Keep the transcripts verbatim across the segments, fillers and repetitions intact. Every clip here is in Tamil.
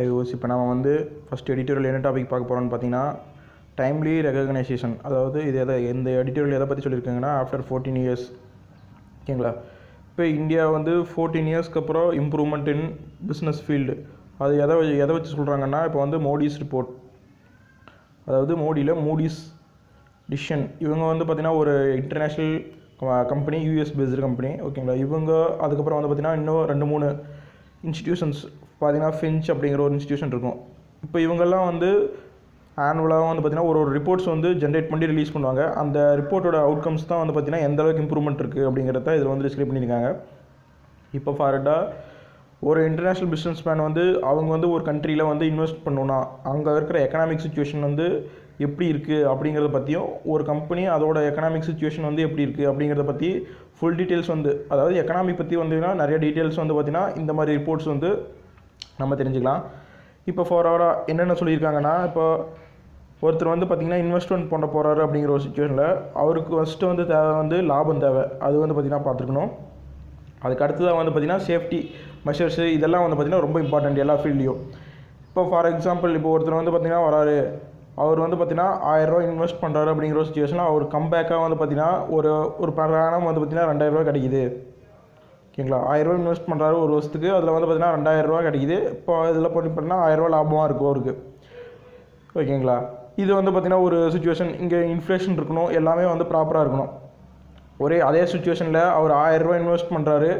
ஹை யோஸ். இப்போ நம்ம வந்து ஃபஸ்ட் எடிட்டோரியல் என்ன டாபிக் பார்க்க போகிறோம்னு பார்த்தீங்கன்னா டைம்லி ரெகக்னைசேஷன். அதாவது இது எதை இந்த எடிட்டோரியல் எதை பற்றி சொல்லியிருக்காங்கன்னா ஆஃப்டர் ஃபோர்டீன் இயர்ஸ் ஓகேங்களா. இப்போ இந்தியா வந்து ஃபோர்டீன் இயர்ஸ்க்கு அப்புறம் இம்ப்ரூவ்மெண்ட் இன் பிஸ்னஸ் ஃபீல்டு, அது எதை எதை வச்சு சொல்கிறாங்கன்னா இப்போ வந்து மோடிஸ் ரிப்போர்ட், அதாவது மோடியில் மூடிஸ் டிசிஷன். இவங்க வந்து பார்த்திங்கன்னா ஒரு international company, US based company ஓகேங்களா. இவங்க அதுக்கப்புறம் வந்து பார்த்திங்கன்னா இன்னும் ரெண்டு மூணு இன்ஸ்டிடியூஷன்ஸ் பார்த்திங்கன்னா ஃபின்ச் அப்படிங்கிற ஒரு இன்ஸ்டிடியூஷன் இருக்கும். இப்போ இவங்கெல்லாம் வந்து ஆனுவலாக வந்து பார்த்திங்கன்னா ஒரு ஒரு ரிப்போர்ட்ஸ் வந்து ஜென்ரேட் பண்ணி ரிலீஸ் பண்ணுவாங்க. அந்த ரிப்போர்ட்டோட அவுட்கம்ஸ் தான் வந்து பார்த்திங்கன்னா எந்தளவுக்கு இம்ப்ரூவ்மெண்ட் இருக்குது அப்படிங்கிறத இதில் வந்து டிஸ்கிரைப் பண்ணியிருக்காங்க. இப்போ ஃபார்வர்டாக ஒரு இன்டர்நேஷ்னல் பிஸ்னஸ் மேன் வந்து அவங்க வந்து ஒரு கண்ட்ரியில் வந்து இன்வெஸ்ட் பண்ணணுன்னா அங்கே இருக்கிற எக்கனாமிக் சுச்சுவேஷன் வந்து எப்படி இருக்குது அப்படிங்கிறத பற்றியும், ஒரு கம்பெனி அதோட எக்கனாமிக் சுச்சுவேஷன் வந்து எப்படி இருக்குது அப்படிங்கிறத பற்றி ஃபுல் டீட்டெயில்ஸ் வந்து, அதாவது எக்கனாமிக் பற்றி வந்தீங்கன்னா நிறைய டீட்டெயில்ஸ் வந்து பார்த்திங்கன்னா இந்த மாதிரி ரிப்போர்ட்ஸ் வந்து நம்ம தெரிஞ்சுக்கலாம். இப்போ ஃபார்வர்டாக என்னென்ன சொல்லியிருக்காங்கன்னா, இப்போ ஒருத்தர் வந்து பார்த்திங்கன்னா இன்வெஸ்ட்மெண்ட் பண்ண போகிறாரு அப்படிங்கிற ஒரு சுச்சுவேஷனில் அவருக்கு ஃபஸ்ட்டு வந்து தேவை வந்து லாபம் தேவை, அது வந்து பார்த்திங்கன்னா பார்த்துக்கணும். அதுக்கு அடுத்ததாக வந்து பார்த்திங்கன்னா சேஃப்டி மெஷர்ஸு, இதெல்லாம் வந்து பார்த்திங்கன்னா ரொம்ப இம்பார்ட்டண்ட் எல்லா ஃபீல்ட்லேயும். இப்போ ஃபார் எக்ஸாம்பிள் இப்போ ஒருத்தர் வந்து பார்த்திங்கன்னா வராரு, அவர் வந்து பார்த்திங்கன்னா ஆயிரரூவா இன்வெஸ்ட் பண்ணுறாரு அப்படிங்கிற ஒரு சுச்சுவேஷனில் அவர் கம்பேக்காக வந்து பார்த்திங்கன்னா ஒரு ஒரு பணம் வந்து பார்த்திங்கன்னா ரெண்டாயிரரூவா கிடைக்குது ஓகேங்களா. ஆயிரரூவா இன்வெஸ்ட் பண்ணுறாரு ஒரு வருஷத்துக்கு, அதில் வந்து பார்த்திங்கன்னா ரெண்டாயிரரூவா கிடைக்குது. இப்போ இதில் போட்டு பார்த்தீங்கன்னா ஆயிரரூவா லாபமாக இருக்கும் அவருக்கு ஓகேங்களா. இது வந்து பார்த்திங்கன்னா ஒரு சுச்சுவேஷன், இங்கே இன்ஃப்ளேஷன் இருக்கணும், எல்லாமே வந்து ப்ராப்பராக இருக்கணும். ஒரே அதே சுச்சுவேஷனில் அவர் ஆயிரரூவா இன்வெஸ்ட் பண்ணுறாரு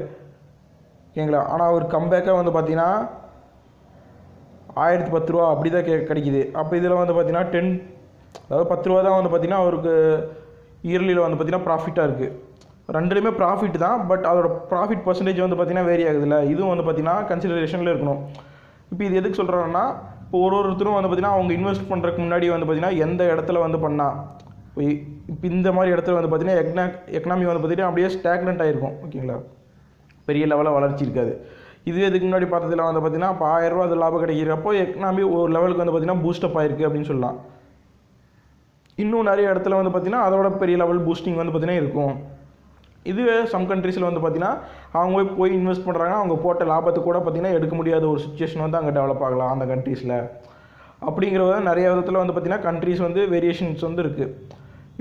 ஓகேங்களா, ஆனால் அவர் கம்பேக்காக வந்து பார்த்திங்கன்னா ஆயிரத்தி பத்து ரூபா அப்படி தான் கே கிடைக்குது. அப்போ இதில் வந்து பார்த்திங்கன்னா டென் அதாவது பத்து ரூபா தான் வந்து பார்த்திங்கன்னா அவருக்கு இயர்லியில் வந்து பார்த்திங்கன்னா ப்ராஃபிட்டாக இருக்குது. ரெண்டுலேயுமே ப்ராஃபிட் தான், பட் அதோட ப்ராஃபிட் பர்சன்டேஜ் வந்து பார்த்திங்கன்னா வேரி ஆகுதுல்ல, இதுவும் வந்து பார்த்திங்கன்னா கன்சிடரேஷனில் இருக்கணும். இப்போ இது எதுக்கு சொல்கிறாங்கன்னா, இப்போ ஒரு ஒருத்தரும் வந்து பார்த்திங்கன்னா அவங்க இன்வெஸ்ட் பண்ணுறதுக்கு முன்னாடி வந்து பார்த்திங்கன்னா எந்த இடத்துல வந்து பண்ணால், இப்போ இந்த மாதிரி இடத்துல வந்து பார்த்திங்கன்னா எக்னா எக்கனாமி வந்து பார்த்திங்கன்னா அப்படியே ஸ்டாக்னன்ட் ஆகிருக்கும் ஓகேங்களா, பெரிய லெவலில் வளர்ச்சி இருக்காது. இதுவே இதுக்கு முன்னாடி பார்த்ததில் வந்து பார்த்திங்கன்னா இப்போ ஆயிரரூவா அது லாபம் கிடைக்கிறப்போ எக்கனாமி ஒரு லெவலுக்கு வந்து பார்த்திங்கன்னா பூஸ்டப் ஆகிருக்கு அப்படின்னு சொல்லலாம். இன்னும் நிறைய இடத்துல வந்து பார்த்திங்கன்னா அதோட பெரிய லெவல் பூஸ்டிங் வந்து பார்த்திங்கன்னா இருக்கும். இதுவே சம் கண்ட்ரீஸில் வந்து பார்த்திங்கன்னா அவங்க போய் இன்வெஸ்ட் பண்ணுறாங்க, அவங்க போட்ட லாபத்தை கூட பார்த்திங்கன்னா எடுக்க முடியாத ஒரு சுச்சுவேஷன் வந்து அங்கே டெவலப் ஆகலாம் அந்த கண்ட்ரீஸில். அப்படிங்கிறத நிறைய விதத்தில் வந்து பார்த்திங்கன்னா கண்ட்ரீஸ் வந்து வேரியேஷன்ஸ் வந்து இருக்குது.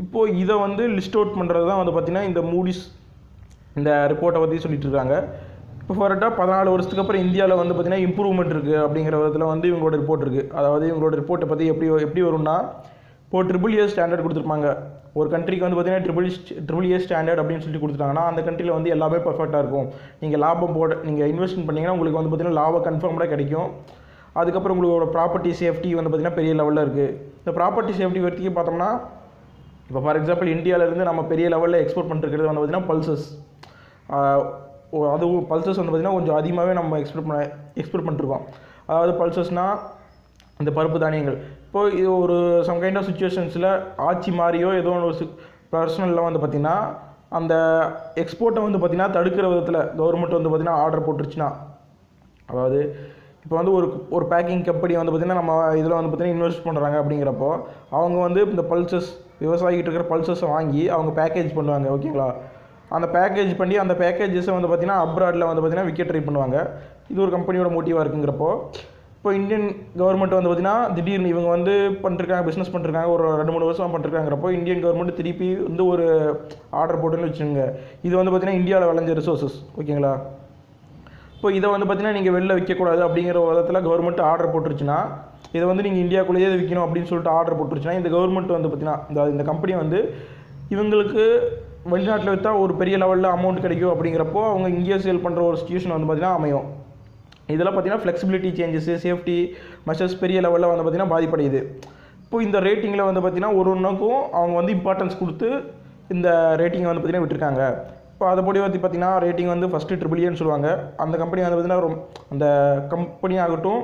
இப்போது இதை வந்து லிஸ்ட் அவுட் பண்ணுறது தான் வந்து பார்த்திங்கன்னா இந்த மூடிஸ் இந்த ரிப்போர்ட்டை பற்றி சொல்லிட்டு இருக்காங்க. இப்போ ஃபார்வர்டாக பதினாலு வருஷத்துக்கு அப்புறம் இந்தியாவில் வந்து பார்த்திங்கன்னா இம்ப்ரூவ்மெண்ட் இருக்குது அப்படிங்கிற விதத்தில் வந்து இவங்களோட ரிப்போர்ட் இருக்குது. அதாவது இவங்களோட ரிப்போர்ட்டை பற்றி எப்படி எப்படி வரும்னா, இப்போ ட்ரிபிள் ஏ ஸ்டாண்டர்ட் கொடுத்துருப்பாங்க ஒரு கண்ட்ரிக்கு வந்து பார்த்திங்கன்னா ட்ரிபிள் ட்ரிபிள் ஏ ஸ்டாண்டர்ட் அப்படின்னு சொல்லி கொடுத்துட்டாங்கன்னா அந்த கண்ட்ரியில் வந்து எல்லாமே பர்ஃபெக்டாக இருக்கும். நீங்கள் லாபம் போட நீங்கள் இன்வெஸ்ட்மெண்ட் பண்ணிங்கன்னா உங்களுக்கு வந்து பார்த்திங்கன்னா லாபம் கன்ஃபார்ம்டாக கிடைக்கும். அதுக்கப்புறம் உங்களோட ப்ராப்பர்ட்டி சேஃப்டி வந்து பார்த்திங்கன்னா பெரிய லெவலில் இருக்குது. இந்த ப்ராப்பர்ட்டி சேஃப்டி பற்றி பார்த்தோம்னா, இப்போ ஃபார் எக்ஸாம்பிள் இந்தியாவிலேருந்து நம்ம பெரிய லெவலில் எக்ஸ்போர்ட் பண்ணிருக்கிறது வந்து பார்த்திங்கன்னா பல்சஸ், அதுவும் பல்சஸ் வந்து பார்த்திங்கன்னா கொஞ்சம் அதிகமாகவே நம்ம எக்ஸ்போர்ட் பண்ண எக்ஸ்போர்ட் பண்ணிருக்கோம். அதாவது பல்சஸ்னால் இந்த பருப்பு தானியங்கள். இப்போது இது ஒரு சம் கைண்ட் ஆஃப் சுச்சுவேஷன்ஸில் ஆட்சி மாதிரியோ ஏதோ ஒரு பர்சனலில் வந்து பார்த்திங்கன்னா அந்த எக்ஸ்போர்ட்டை வந்து பார்த்திங்கன்னா தடுக்கிற விதத்தில் கவர்மெண்ட் வந்து பார்த்திங்கன்னா ஆர்டர் போட்டுருச்சுன்னா, அதாவது இப்போ வந்து ஒரு ஒரு பேக்கிங் கம்பெனி வந்து பார்த்திங்கன்னா நம்ம இதில் வந்து பார்த்திங்கன்னா இன்வெஸ்ட் பண்ணுறாங்க அப்படிங்கிறப்போ அவங்க வந்து இந்த பல்சஸ் விவசாயிகிட்ட இருக்கிற பல்சஸை வாங்கி அவங்க பேக்கேஜ் பண்ணுவாங்க ஓகேங்களா. அந்த பேக்கேஜ் பண்ணி அந்த பேக்கேஜஸை வந்து பார்த்திங்கன்னா அப்ராடில் வந்து பார்த்திங்கன்னா விற்க ட்ரை பண்ணுவாங்க. இது ஒரு கம்பெனியோட மோட்டிவாக இருக்குங்கிறப்போ, இப்போ இந்தியன் கவர்மெண்ட் வந்து பார்த்திங்கன்னா திடீர்னு இவங்க வந்து பண்ணிருக்காங்க பிஸ்னஸ் பண்ணிருக்காங்க ஒரு ரெண்டு மூணு வருஷம் பண்ணிருக்காங்கிறப்போ இந்தியன் கவர்மெண்ட் திருப்பி வந்து ஒரு ஆர்டர் போட்டுன்னு வச்சுக்கோங்க. இது வந்து பார்த்திங்கன்னா இந்தியாவில் விளைஞ்ச ரிசோர்ஸஸ் ஓகேங்களா. இப்போ இதை வந்து பார்த்திங்கன்னா நீங்கள் வெளில விற்கக்கூடாது அப்படிங்கிற விதத்தில் கவர்மெண்ட் ஆர்டர் போட்டுருச்சுன்னா, இதை வந்து நீங்கள் இந்தியாக்குள்ளேயே விற்கணும் அப்படின்னு சொல்லிட்டு ஆர்டர் போட்டுருச்சுன்னா இந்த கவர்மெண்ட் வந்து பார்த்திங்கன்னா இந்த இந்த கம்பெனி வந்து இவங்களுக்கு வெளிநாட்டில் விற்றா ஒரு பெரிய லெவலில் அமௌண்ட் கிடைக்கும் அப்படிங்கிறப்போ அவங்க இங்கேயே சேல் பண்ணுற ஒரு சுச்சுவேஷன் வந்து பார்த்திங்கன்னா அமையும். இதெல்லாம் பார்த்திங்கன்னா ஃப்ளெக்சிபிலிட்டி சேஞ்சஸு சேஃப்டி மெஷர்ஸ் பெரிய லெவலில் வந்து பார்த்திங்கன்னா பாதிப்படையுது. இப்போது இந்த ரேட்டிங்கில் வந்து பார்த்திங்கன்னா ஒரு ஒன்றுக்கும் அவங்க வந்து இம்பார்ட்டன்ஸ் கொடுத்து இந்த ரேட்டிங்கை வந்து பார்த்திங்கன்னா விட்டுருக்காங்க. இப்போ அதை படி பற்றி பார்த்திங்கன்னா ரேட்டிங் வந்து ஃபஸ்ட்டு ட்ரிபிள் ஏன்னு சொல்லுவாங்க. அந்த கம்பெனி வந்து பார்த்திங்கன்னா ரொம்ப அந்த கம்பெனி ஆகட்டும்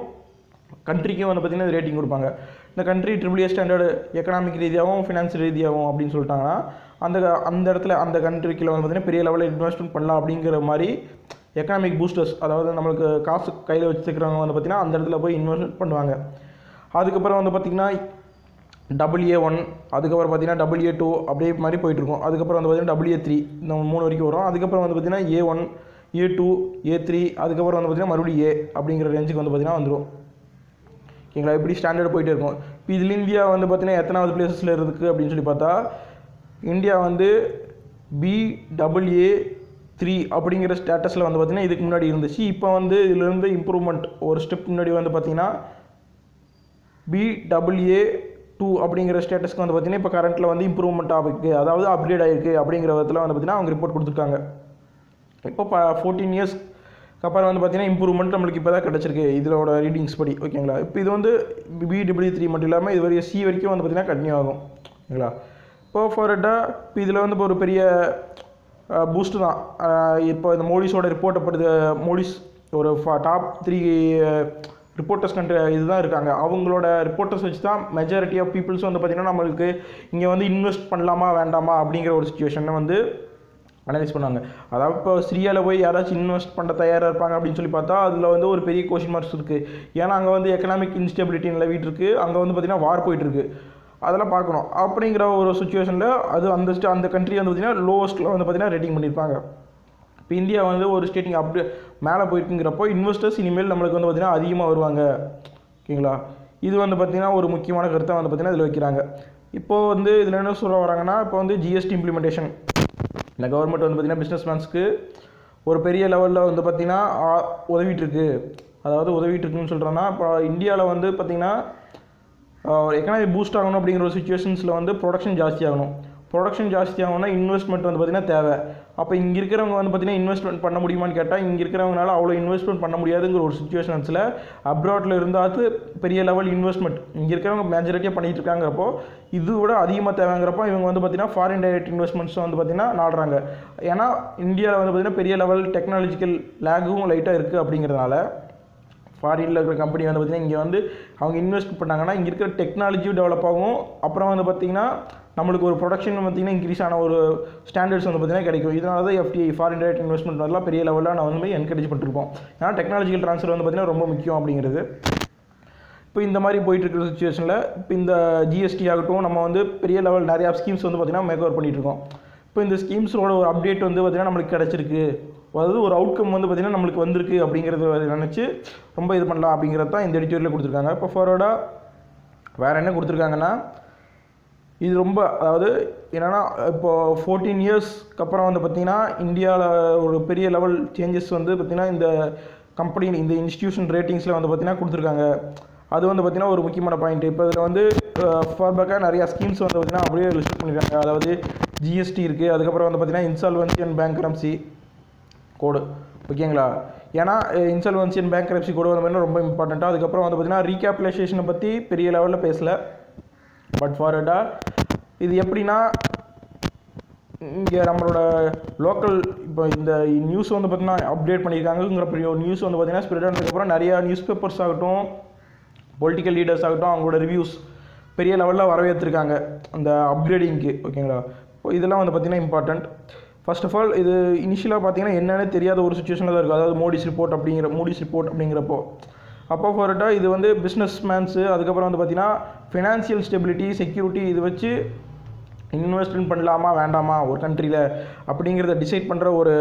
கண்ட்ரிக்கும் வந்து பார்த்திங்கன்னா ரேட்டிங் கொடுப்பாங்க. இந்த country triple A standard economic ரீதியாகவும் ஃபினான்ஷியல் ரீதியாகவும் அப்படின்னு சொல்லிட்டாங்கன்னா அந்த அந்த இடத்துல அந்த கண்ட்ரிக்கில் வந்து பார்த்திங்கன்னா பெரிய லெவலில் இன்வெஸ்ட்மெண்ட் பண்ணலாம் அப்படிங்கிற மாதிரி எக்கனாமிக் பூஸ்டர்ஸ், அதாவது நம்மளுக்கு காசு கையில் வச்சுருக்கிறவங்க வந்து பார்த்திங்கன்னா அந்த இடத்துல போய் இன்வெஸ்ட் பண்ணுவாங்க. அதுக்கப்புறம் வந்து பார்த்திங்கன்னா டபுள் ஏ ஒன், அதுக்கப்புறம் பார்த்திங்கன்னா டபுள் ஏ டூ அப்படியே மாதிரி போயிட்டுருக்கும். அதுக்கப்புறம் வந்து பார்த்திங்கன்னா டபுள் ஏ த்ரீ இந்த மூணு வரைக்கும் வரும். அதுக்கப்புறம் வந்து பார்த்திங்கன்னா A one A two A three, அதுக்கப்புறம் வந்து பார்த்திங்கன்னா மறுபடியும் ஏ அப்படிங்கிற ரேஞ்சுக்கு வந்து பார்த்திங்கன்னா வந்துடும். ஓகேங்களா? இப்படி ஸ்டாண்டர்ட் போயிட்டே இருக்கும். இப்போ இதில் இந்தியா வந்து பார்த்தீங்கன்னா எத்தனாவது பிளேஸஸில் இருக்குது அப்படின்னு சொல்லி பார்த்தா, இந்தியா வந்து பிடபிள்யூஏ த்ரீ அப்படிங்கிற ஸ்டேட்டஸில் வந்து பார்த்திங்கன்னா இதுக்கு முன்னாடி இருந்துச்சு. இப்போ வந்து இதிலிருந்து இம்ப்ரூவ்மெண்ட் ஒரு ஸ்டெப் முன்னாடி வந்து பார்த்திங்கன்னா பிடபிள்யூஏ டூ அப்படிங்கிற ஸ்டேட்டஸ்க்கு வந்து பார்த்திங்கன்னா இப்போ கரண்ட்டில் வந்து இம்ப்ரூவ்மெண்ட் ஆகிருக்கு, அதாவது அப்டேட் ஆகிருக்கு அப்படிங்கிற விதத்தில் வந்து பார்த்திங்கன்னா அவங்க ரிப்போர்ட் கொடுத்துருக்காங்க. இப்போ ப ஃபோர்டீன் இயர்ஸ்க்கு அப்புறம் வந்து பார்த்திங்கன்னா இம்ப்ரூவ்மெண்ட் நம்மளுக்கு இப்போ தான் கிடச்சிருக்கு இதோட ரீடிங்ஸ் படி. ஓகேங்களா? இப்போ இது வந்து பிடபிள்யூஏ த்ரீ மட்டும் இல்லாமல் இது வரைக்கும் சி வரைக்கும் வந்து பார்த்திங்கன்னா கண்டினியூ ஆகும். ஓகேங்களா? இப்போ ஃபார்வர்டாக இப்போ இதில் வந்து இப்போ ஒரு பெரிய பூஸ்ட்டு தான் இப்போ இந்த மோடிஸோட ரிப்போர்ட்டை படுத்த மோடிஸ் ஒரு ஃபா டாப் த்ரீ ரிப்போர்ட்டர்ஸ் கண்ட்ரி இதுதான் இருக்காங்க. அவங்களோட ரிப்போர்ட்டர்ஸ் வச்சு தான் மெஜாரிட்டி ஆஃப் பீப்புள்ஸ் வந்து பார்த்திங்கன்னா நம்மளுக்கு இங்கே வந்து இன்வெஸ்ட் பண்ணலாமா வேண்டாமா அப்படிங்கிற ஒரு சுச்சுவேஷனை வந்து அனலைஸ் பண்ணாங்க. அதாவது இப்போ சிரியாவில் போய் யாராச்சும் இன்வெஸ்ட் பண்ண தயாராக இருப்பாங்க அப்படின்னு சொல்லி பார்த்தா அதில் வந்து ஒரு பெரிய கொஷின் மார்க்ஸ் இருக்குது. ஏன்னா அங்கே வந்து எக்கனாமிக் இன்ஸ்டெபிலிட்டி நிலவிட்டு இருக்குது, அங்கே வந்து பார்த்திங்கன்னா வார் போயிட்டுருக்கு, அதெல்லாம் பார்க்கணும். அப்படிங்கிற ஒரு சுச்சுவேஷனில் அது அந்த ஸ்டே அந்த கண்ட்ரி வந்து பார்த்திங்கன்னா லோவஸ்ட்டில் வந்து பார்த்திங்கன்னா ரேட்டிங் பண்ணியிருப்பாங்க. இப்போ இந்தியா வந்து ஒரு ஸ்டேட்டிங் அப்டே மேலே போயிட்டுங்கிறப்போ இன்வெஸ்டர்ஸ் இனிமேல் நம்மளுக்கு வந்து பார்த்திங்கன்னா அதிகமாக வருவாங்க. ஓகேங்களா? இது வந்து பார்த்திங்கன்னா ஒரு முக்கியமான கருத்தை வந்து பார்த்திங்கன்னா இதில் வைக்கிறாங்க. இப்போது வந்து இதில் என்ன சொல்ல வராங்கன்னா, இப்போ வந்து ஜிஎஸ்டி இம்ப்ளிமெண்டேஷன் இந்த கவர்மெண்ட் வந்து பார்த்திங்கன்னா பிஸ்னஸ் மேன்ஸ்க்கு ஒரு பெரிய லெவலில் வந்து பார்த்திங்கன்னா உதவிட்டுருக்கு. அதாவது உதவிட்டுருக்குன்னு சொல்கிறோன்னா, இப்போ இந்தியாவில் வந்து பார்த்திங்கன்னா எக்கனாமிக் பூஸ்ட் ஆகணும் அப்படிங்கிற ஒரு சுச்சுவேஷன்ஸில் வந்து ப்ரொடக்ஷன் ஜாஸ்தியாகணும். ப்ரொடக்ஷன் ஜாஸ்தியாகணும்னா இன்வெஸ்ட்மெண்ட் வந்து பார்த்திங்கன்னா தேவை. அப்போ இங்கே இருக்கிறவங்க வந்து பார்த்திங்கன்னா இன்வெஸ்ட்மெண்ட் பண்ண முடியுமான்னு கேட்டால் இங்கே இருக்கிறவங்களால அவ்வளோ இன்வெஸ்ட்மெண்ட் பண்ண முடியாதுங்கிற ஒரு சுச்சுவேஷன்ஸில் அப்ராட்டில் இருந்தாவது பெரிய லெவல் இன்வெஸ்ட்மெண்ட் இங்கே இருக்கிறவங்க மேஜரிட்டியாக பண்ணிகிட்டு இருக்காங்கிறப்போ இது விட அதிகமாக தேவைங்கிறப்போ இவங்க வந்து பார்த்திங்கன்னா ஃபாரின் டைரக்ட் இன்வெஸ்ட்மெண்ட்ஸ் வந்து பார்த்திங்கன்னா நாடுறாங்க. ஏன்னா இந்தியாவில் வந்து பார்த்திங்கன்னா பெரிய லெவல் டெக்னாலஜிக்கல் லேகும் லைட்டாக இருக்குது. அப்படிங்கிறதுனால ஃபாரினில் இருக்கிற கம்பெனி வந்து பார்த்திங்கன்னா இங்கே வந்து அவங்க இன்வெஸ்ட் பண்ணாங்கன்னா இங்கே இருக்கிற டெக்னாலஜியும் டெவலப் ஆகும். அப்புறம் வந்து பார்த்திங்கன்னா நம்மளுக்கு ஒரு ப்ரொடக்ஷன் பார்த்திங்கன்னா இன்க்ரீஸ் ஆன ஒரு ஸ்டாண்டர்ட்ஸ் வந்து பார்த்திங்கன்னா கிடைக்கும். இதனால தான் எஃப்டிஐ ஃபாரின் டைரக்ட் இன்வெஸ்ட்மெண்ட் வரலாம் பெரிய லெவலில் நான் வந்து என்கரேஜ் பண்ணிருக்கோம். ஏன்னா டெக்னாலஜிக்கல் ட்ரான்ஸ்ஃபர் வந்து பார்த்திங்கன்னா ரொம்ப முக்கியம் அப்படிங்கிறது. இப்போ இந்த மாதிரி போயிட்டுருக்கிற சுச்சுவேஷனில் இப்போ இந்த ஜிஎஸ்டி ஆகட்டும் நம்ம வந்து பெரிய லெவல் நிறையா ஸ்கீம்ஸ் வந்து பார்த்திங்கன்னா மேக் ஓவர் பண்ணிகிட்ருக்கோம். இப்போ இந்த ஸ்கீம்ஸோட ஒரு அப்டேட் வந்து பார்த்திங்கன்னா நம்மளுக்கு கிடச்சிருக்கு, அதாவது ஒரு அவுட்கம் வந்து பார்த்திங்கன்னா நம்மளுக்கு வந்திருக்கு அப்படிங்கிறத நினச்சி ரொம்ப இது பண்ணலாம் அப்படிங்கிறது தான் இந்த எடிட்டோரியல் கொடுத்துருக்காங்க. இப்போ ஃபார்வர்டாக வேறு என்ன கொடுத்துருக்காங்கன்னா, இது ரொம்ப அதாவது என்னென்னா இப்போது ஃபோர்டீன் இயர்ஸ்க்கு அப்புறம் வந்து பார்த்திங்கன்னா இந்தியாவில் ஒரு பெரிய லெவல் சேஞ்சஸ் வந்து பார்த்திங்கன்னா இந்த கம்பெனி இந்த இன்ஸ்டியூஷன் ரேட்டிங்ஸில் வந்து பார்த்திங்கன்னா கொடுத்துருக்காங்க. அது வந்து பார்த்திங்கன்னா ஒரு முக்கியமான பாயிண்ட். இப்போ இதில் வந்து ஃபார்பேக்காக நிறையா ஸ்கீம்ஸ் வந்து பார்த்திங்கன்னா அப்படியே லிஸ்ட் பண்ணியிருக்காங்க. அதாவது ஜிஎஸ்டி இருக்குது, அதுக்கப்புறம் வந்து பார்த்திங்கன்னா இன்சால்வன்சி அண்ட் பேங்க்ரப்சி கோடு. ஓகேங்களா? ஏன்னா இன்சால்வன்சி அண்ட் பேங்க்ரப்சி கோடு வந்து பார்த்திங்கன்னா ரொம்ப இம்பார்ட்டண்ட்டாக. அதுக்கப்புறம் வந்து பார்த்திங்கன்னா ரீகேபிடலைசேஷனை பற்றி பெரிய லெவலில் பேசலை. பட் ஃபார்வர்டாக இது எப்படின்னா இங்கே நம்மளோட லோக்கல் இப்போ இந்த நியூஸ் வந்து பார்த்திங்கன்னா அப்டேட் பண்ணியிருக்காங்கங்கிற பெரிய ஒரு நியூஸ் வந்து பார்த்திங்கன்னா ஸ்ப்ரெட் ஆனதுக்கப்புறம் நிறையா நியூஸ் பேப்பர்ஸ் ஆகட்டும் பொலிட்டிக்கல் லீடர்ஸ் ஆகட்டும் அவங்களோட ரிவ்யூஸ் பெரிய லெவலில் வரவேற்றிருக்காங்க அந்த அப்கிரேடிங்க்கு. ஓகேங்களா? இப்போ இதெல்லாம் வந்து பார்த்திங்கன்னா இம்பார்ட்டண்ட். ஃபர்ஸ்ட் ஆஃப் ஆல் இது இனிஷியலாக பார்த்திங்கன்னா என்னென்னு தெரியாத ஒரு சுச்சுவேஷனில் தான் இருக்குது. அதாவது மோடிஸ் ரிப்போர்ட் அப்படிங்கிற மோடிஸ் ரிப்போர்ட் அப்படிங்கிறப்போ அப்போ ஃபார்வர்டாக இது வந்து பிஸ்னஸ் மேன்ஸு அதுக்கப்புறம் வந்து பார்த்திங்கன்னா ஃபினான்ஷியல் ஸ்டெபிலிட்டி செக்யூரிட்டி இது வச்சு இன்வெஸ்ட்மெண்ட் பண்ணலாமா வேண்டாமா ஒரு கண்ட்ரியில் அப்படிங்கிறத டிசைட் பண்ணுற ஒரு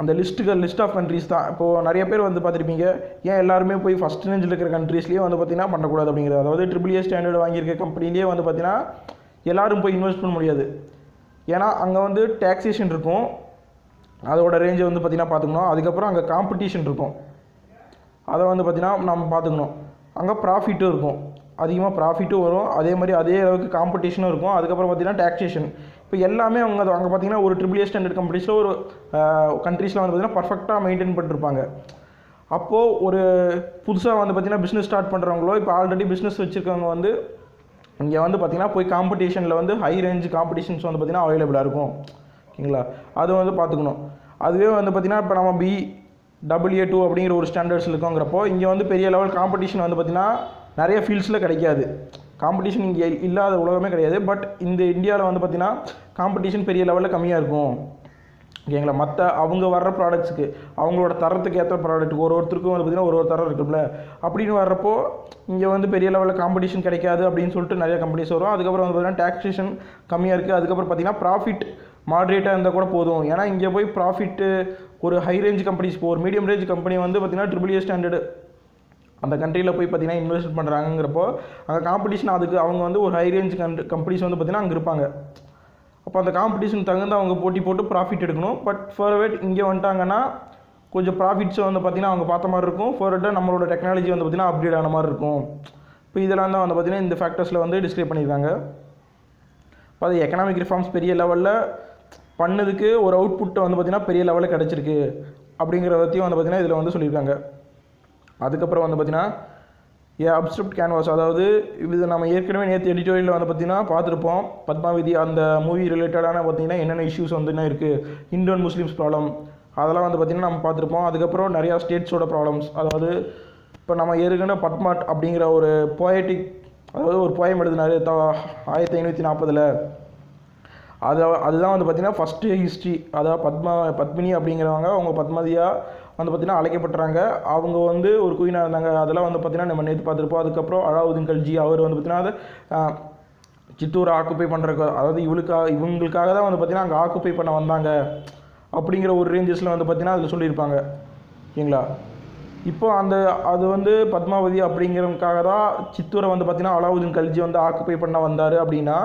அந்த லிஸ்ட்டுக்கு லிஸ்ட் ஆஃப் கண்ட்ரிஸ் தான். இப்போது நிறைய பேர் வந்து பார்த்துருப்பீங்க, ஏன் எல்லாருமே போய் ஃபஸ்ட் ரேஞ்சில் இருக்கிற கண்ட்ரீஸ்லேயே வந்து பார்த்திங்கன்னா பண்ணக்கூடாது அப்படிங்கிறது. அதாவது ட்ரிபிள் ஏ ஸ்டாண்டர்டு வாங்கியிருக்க கம்பெனிலேயே வந்து பார்த்திங்கன்னா எல்லோரும் போய் இன்வெஸ்ட் பண்ண முடியாது. ஏன்னா அங்கே வந்து டேக்ஸேஷன் இருக்கும், அதோட ரேஞ்சை வந்து பார்த்திங்கன்னா பார்த்துக்கணும். அதுக்கப்புறம் அங்கே காம்படிஷன் இருக்கும், அதை வந்து பார்த்திங்கன்னா நம்ம பார்த்துக்கணும். அங்கே ப்ராஃபிட்டும் இருக்கும், அதிகமாக ப்ராஃபிட்டும் வரும், அதே மாதிரி அதே அளவுக்கு காம்படிஷனும் இருக்கும். அதுக்கப்புறம் பார்த்திங்கன்னா டேக்ஸேஷன் இப்போ எல்லாமே அவங்க அங்கே பார்த்திங்கன்னா ஒரு ட்ரிபிள் ஏ ஸ்டாண்டர்ட் கம்பெனிஸில் ஒரு கண்ட்ரீஸில் வந்து பார்த்திங்கன்னா பர்ஃபெக்டாக மெயின்டைன் பண்ணிருப்பாங்க. அப்போது ஒரு புதுசாக வந்து பார்த்திங்கன்னா பிஸ்னஸ் ஸ்டார்ட் பண்ணுறவங்களோ இப்போ ஆல்ரெடி பிஸ்னஸ் வச்சுருக்கவங்க வந்து இங்கே வந்து பார்த்திங்கன்னா போய் காம்படிஷனில் வந்து ஹை ரேஞ்சு காம்படிஷன்ஸ் வந்து பார்த்திங்கன்னா அவைலபிளாக இருக்கும். ஓகேங்களா? அது வந்து பார்த்துக்கணும். அதுவே வந்து பார்த்திங்கன்னா இப்போ நம்ம பி டபிள்யூஏ டூ அப்படிங்கிற ஒரு ஸ்டாண்டர்ட்ஸில் இருக்கோங்கிறப்போ இங்கே வந்து பெரிய லெவல் காம்படிஷன் வந்து பார்த்திங்கன்னா நிறைய ஃபீல்ட்ஸில் கிடைக்காது. காம்படிஷன் இங்கே இல்லாத உலகமே கிடையாது. பட் இந்த இந்தியாவில் வந்து பார்த்திங்கன்னா காம்படிஷன் பெரிய லெவலில் கம்மியாக இருக்கும். ஓகேங்களா? மற்ற அவங்க வர்ற ப்ராடக்ட்ஸுக்கு அவங்களோட தரத்துக்கு ஏற்ற ப்ராடக்ட்டுக்கு ஒரு ஒருத்தருக்கும் வந்து பார்த்திங்கன்னா ஒரு ஒரு தரம் இருக்குல்ல அப்படின்னு வர்றப்போ இங்கே வந்து பெரிய லெவலில் காம்படிஷன் கிடைக்காது அப்படின்னு சொல்லிட்டு நிறையா கம்பெனிஸ் வரும். அதுக்கப்புறம் வந்து பார்த்திங்கன்னா டேக்ஸேஷன் கம்மியாக இருக்குது. அதுக்கப்புறம் பார்த்திங்கன்னா ப்ராஃபிட் மாட்ரேட்டாக இருந்தால் கூட போதும். ஏன்னா இங்கே போய் ப்ராஃபிட்டு ஒரு ஹை ரேஞ்ச் கம்பெனிஸ் இப்போ ஒரு மீடியம் ரேஞ்ச் கம்பெனி வந்து பார்த்திங்கன்னா ட்ரிபிள் ஏ ஸ்டாண்டர்டு அந்த கண்ட்ரியில் போய் பார்த்தீங்கன்னா இன்வெஸ்ட் பண்ணுறாங்கிறப்போ அங்கே காம்படிஷன் அதுக்கு அவங்க வந்து ஒரு ஹை ரேஞ்ச் கண்ட் கம்பெனிஸ் வந்து பார்த்தீங்கன்னா அங்கே இருப்பாங்க. அப்போ அந்த காம்படிஷன் தகுந்த அவங்க போட்டி போட்டு ப்ராஃபிட் எடுக்கணும். பட் ஃபர்வேட் இங்கே வந்துட்டாங்கன்னா கொஞ்சம் ப்ராஃபிட்ஸை வந்து பார்த்திங்கன்னா அவங்க பார்த்த மாதிரி இருக்கும். ஃபர்வேர்டாக நம்மளோட டெக்னாலஜி வந்து பார்த்திங்கன்னா அப்டேட் ஆன மாதிரி இருக்கும். இப்போ இதெல்லாம் தான் வந்து பார்த்திங்கன்னா இந்த ஃபேக்டர்ஸில் வந்து டிஸ்கிரைப் பண்ணியிருக்காங்க. இப்போ அது எக்கனாமிக் ரிஃபார்ம்ஸ் பெரிய லெவலில் பண்ணதுக்கு ஒரு அவுட்புட்டை வந்து பார்த்திங்கன்னா பெரிய லெவலில் கிடச்சிருக்கு அப்படிங்கிற பற்றியும் வந்து பார்த்திங்கன்னா இதில் வந்து சொல்லியிருக்காங்க. அதுக்கப்புறம் வந்து பார்த்திங்கன்னா ஏ அப்ஸ்ட்ரப்ட் கேன்வாஸ், அதாவது இது நம்ம ஏற்கனவே நேற்று எடிட்டோரியலில் வந்து பார்த்திங்கன்னா பார்த்துருப்போம். பத்மாவதி அந்த மூவி ரிலேட்டடான பார்த்திங்கன்னா என்னென்ன இஷ்யூஸ் வந்துன்னா இருக்குது, ஹிந்து அண்ட் முஸ்லீம்ஸ் ப்ராப்ளம் அதெல்லாம் வந்து பார்த்திங்கன்னா நம்ம பார்த்துருப்போம். அதுக்கப்புறம் நிறையா ஸ்டேட்ஸோட ப்ராப்ளம்ஸ், அதாவது இப்போ நம்ம ஏற்கனவே பத்மாட் அப்படிங்கிற ஒரு போயட்டிக், அதாவது ஒரு போயம் எழுதினார் த ஆயிரத்தி ஐநூற்றி நாற்பதில். அது அதுதான் வந்து பார்த்திங்கன்னா ஃபஸ்ட்டு ஹிஸ்ட்ரி, அதாவது பத்மா பத்மினி அப்படிங்கிறவங்க அவங்க பத்மதியாக வந்து பார்த்திங்கன்னா அழைக்கப்பட்டுறாங்க. அவங்க வந்து ஒரு குயினாக இருந்தாங்க. அதெல்லாம் வந்து பார்த்திங்கன்னா நம்ம நேற்று பார்த்துருப்போம். அதுக்கப்புறம் அலாவுதீன் கல்ஜி அவர் வந்து பார்த்திங்கன்னா அதை சித்தூரை ஆக்குப்பை பண்ணுறக்கு, அதாவது இவளுக்காக இவங்களுக்காக தான் வந்து பார்த்திங்கன்னா அங்கே ஆக்குப்பை பண்ண வந்தாங்க அப்படிங்கிற ஒரு ரேஞ்சஸில் வந்து பார்த்திங்கன்னா அதில் சொல்லியிருப்பாங்க ஓகேங்களா. இப்போது அந்த அது வந்து பத்மாவதி அப்படிங்கிறதுக்காக தான் சித்தூரை வந்து பார்த்திங்கன்னா அலாவுதீன் கல்ஜி வந்து ஆக்குப்பை பண்ண வந்தார் அப்படின்னா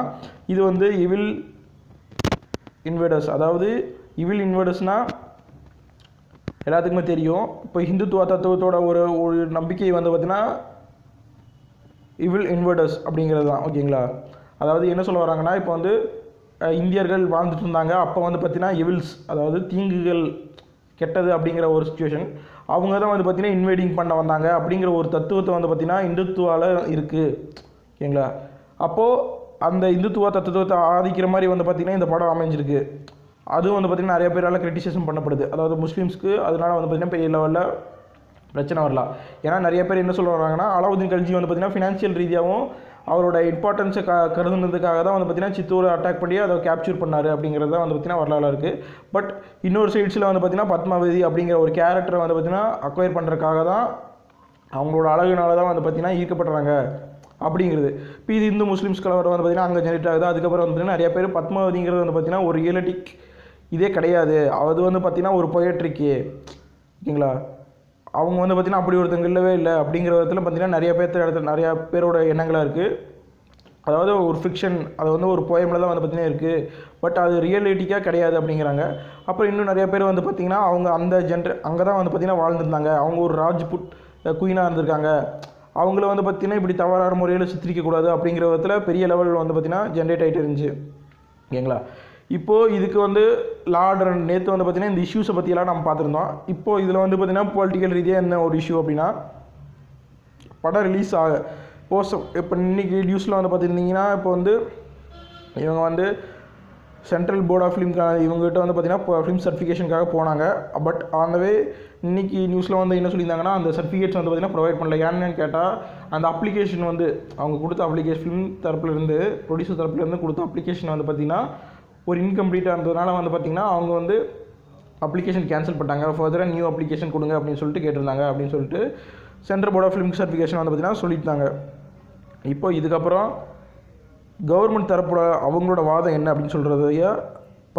இது வந்து இவில் இன்வேடர்ஸ், அதாவது இவில் இன்வேடர்ஸ்னால் எல்லாத்துக்குமே தெரியும். இப்போ ஹிந்துத்துவ தத்துவத்தோட ஒரு ஒரு நம்பிக்கை வந்து பார்த்திங்கன்னா இவில் இன்வேடர்ஸ் அப்படிங்கிறது தான் ஓகேங்களா. அதாவது என்ன சொல்ல வராங்கன்னா இப்போ வந்து இந்தியர்கள் வாழ்ந்துட்டு இருந்தாங்க. அப்போ வந்து பார்த்திங்கன்னா இவில்ஸ், அதாவது தீங்குகள் கெட்டது அப்படிங்கிற ஒரு சுச்சுவேஷன், அவங்க தான் வந்து பார்த்திங்கன்னா இன்வைடிங் பண்ண வந்தாங்க அப்படிங்கிற ஒரு தத்துவத்தை வந்து பார்த்திங்கன்னா இந்துத்துவால் இருக்குது ஓகேங்களா. அப்போது அந்த இந்துத்துவ தத்துவத்தை ஆதிக்கிற மாதிரி வந்து பார்த்திங்கன்னா இந்த படம் அமைஞ்சிருக்கு. அதுவும் வந்து பார்த்திங்கன்னா நிறைய பேரால் கிரிட்டிசிசம் பண்ணப்படுது, அதாவது முஸ்லீம்ஸ்க்கு. அதனால் வந்து பார்த்திங்கன்னா பெரிய லெவலில் பிரச்சனை வரலாம். ஏன்னா நிறைய பேர் என்ன சொல்ல வராங்கன்னா அலாவுதீன் கல்ஜி வந்து பார்த்திங்கன்னா ஃபினான்ஷியல் ரீதியாகவும் அவரோட இம்பார்ட்டன்ஸை க கருதுனதுக்காக தான் வந்து பார்த்திங்கன்னா சித்தூரை அட்டாக் பண்ணி அதை கேப்சர் பண்ணார் அப்படிங்கிறது தான் வந்து பார்த்திங்கன்னா வரலாறு இருக்குது. பட் இன்னொரு சைட்ஸில் வந்து பார்த்திங்கன்னா பத்மாவதி அப்படிங்கிற ஒரு கேரக்டரை வந்து பார்த்திங்கன்னா அக்வயர் பண்ணுறதுக்காக தான் அவங்களோட அழகுனால தான் வந்து பார்த்திங்கன்னா ஈர்க்கப்படுறாங்க அப்படிங்கிறது. இப்போ இது இந்து முஸ்லீம்ஸ் கலவரம் வந்து பார்த்திங்கன்னா அங்கே ஜெனரேட் ஆகுது. அதுக்கப்புறம் வந்து பார்த்திங்கன்னா நிறைய பேர் பத்மாவதிங்கிறது வந்து பார்த்திங்கன்னா ஒரு ரியலிட்டிக் இதே கிடையாது, அது வந்து பார்த்திங்கன்னா ஒரு பொயட்ரிக்கு ஓகேங்களா. அவங்க வந்து பார்த்திங்கன்னா அப்படி ஒருத்தங்க இல்லவே இல்லை அப்படிங்கிற விதத்தில் பார்த்திங்கன்னா நிறைய பேர்த்த இடத்துல நிறையா பேரோட எண்ணங்களாக இருக்குது. அதாவது ஒரு ஃபிக்ஷன், அது வந்து ஒரு போயமில் தான் வந்து பார்த்திங்கன்னா இருக்குது, பட் அது ரியலிட்டிக்காக கிடையாது அப்படிங்கிறாங்க. அப்புறம் இன்னும் நிறைய பேர் வந்து பார்த்திங்கன்னா அவங்க அந்த ஜென்ர அங்கே தான் வந்து பார்த்திங்கன்னா வாழ்ந்துருந்தாங்க, அவங்க ஒரு ராஜ்புட் குயினாக இருந்திருக்காங்க, அவங்கள வந்து பார்த்திங்கன்னா இப்படி தவறான முறையில் சித்தரிக்கக்கூடாது அப்படிங்கிற விதத்தில் பெரிய லெவலில் வந்து பார்த்திங்கன்னா ஜென்ரேட் ஆகிட்டு இருந்துச்சு ஓகேங்களா. இப்போது இதுக்கு வந்து லாடர் நேற்று வந்து பார்த்திங்கன்னா இந்த இஷ்யூஸை பற்றியெல்லாம் நம்ம பார்த்துருந்தோம். இப்போது இதில் வந்து பார்த்திங்கன்னா பொலிட்டிக்கல் ரீதியாக என்ன ஒரு இஷ்யூ அப்படின்னா படம் ரிலீஸ் ஆக போஸ்ட் இப்போ இன்றைக்கி நியூஸில் வந்து பார்த்துருந்தீங்கன்னா இப்போ வந்து இவங்க வந்து சென்ட்ரல் போர்ட் ஆஃப் ஃபிலிம் இவங்ககிட்ட வந்து பார்த்திங்கன்னா ஃபிலிம் சர்டிஃபிகேஷனுக்காக போனாங்க. பட் ஆனவே இன்றைக்கி நியூஸில் வந்து என்ன சொல்லியிருந்தாங்கன்னா அந்த சர்டிஃபிகேட்ஸ் வந்து பார்த்திங்கன்னா ப்ரொவைட் பண்ணல. ஏன்னு கேட்டால் அந்த அப்ளிகேஷன் வந்து அவங்க கொடுத்த அப்ளிகேஷன் ஃபிலிம் தரப்புலேருந்து ப்ரொடியூசர் தரப்புலேருந்து கொடுத்த அப்ளிகேஷன் வந்து பார்த்திங்கன்னா ஒரு இன்கம்ப்ளீட்டாக இருந்ததுனால வந்து பார்த்திங்கன்னா அவங்க வந்து அப்ளிகேஷன் கேன்சல் பண்ணிட்டாங்க. ஃபர்தராக நியூ அப்ளிகேஷன் கொடுங்க அப்படின்னு சொல்லிட்டு கேட்டிருந்தாங்க அப்படின்னு சொல்லிட்டு central board of film certification வந்து பார்த்திங்கன்னா சொல்லியிருந்தாங்க. இப்போ இதுக்கப்புறம் கவர்மெண்ட் தரப்போட அவங்களோட வாதம் என்ன அப்படின்னு சொல்கிறதைய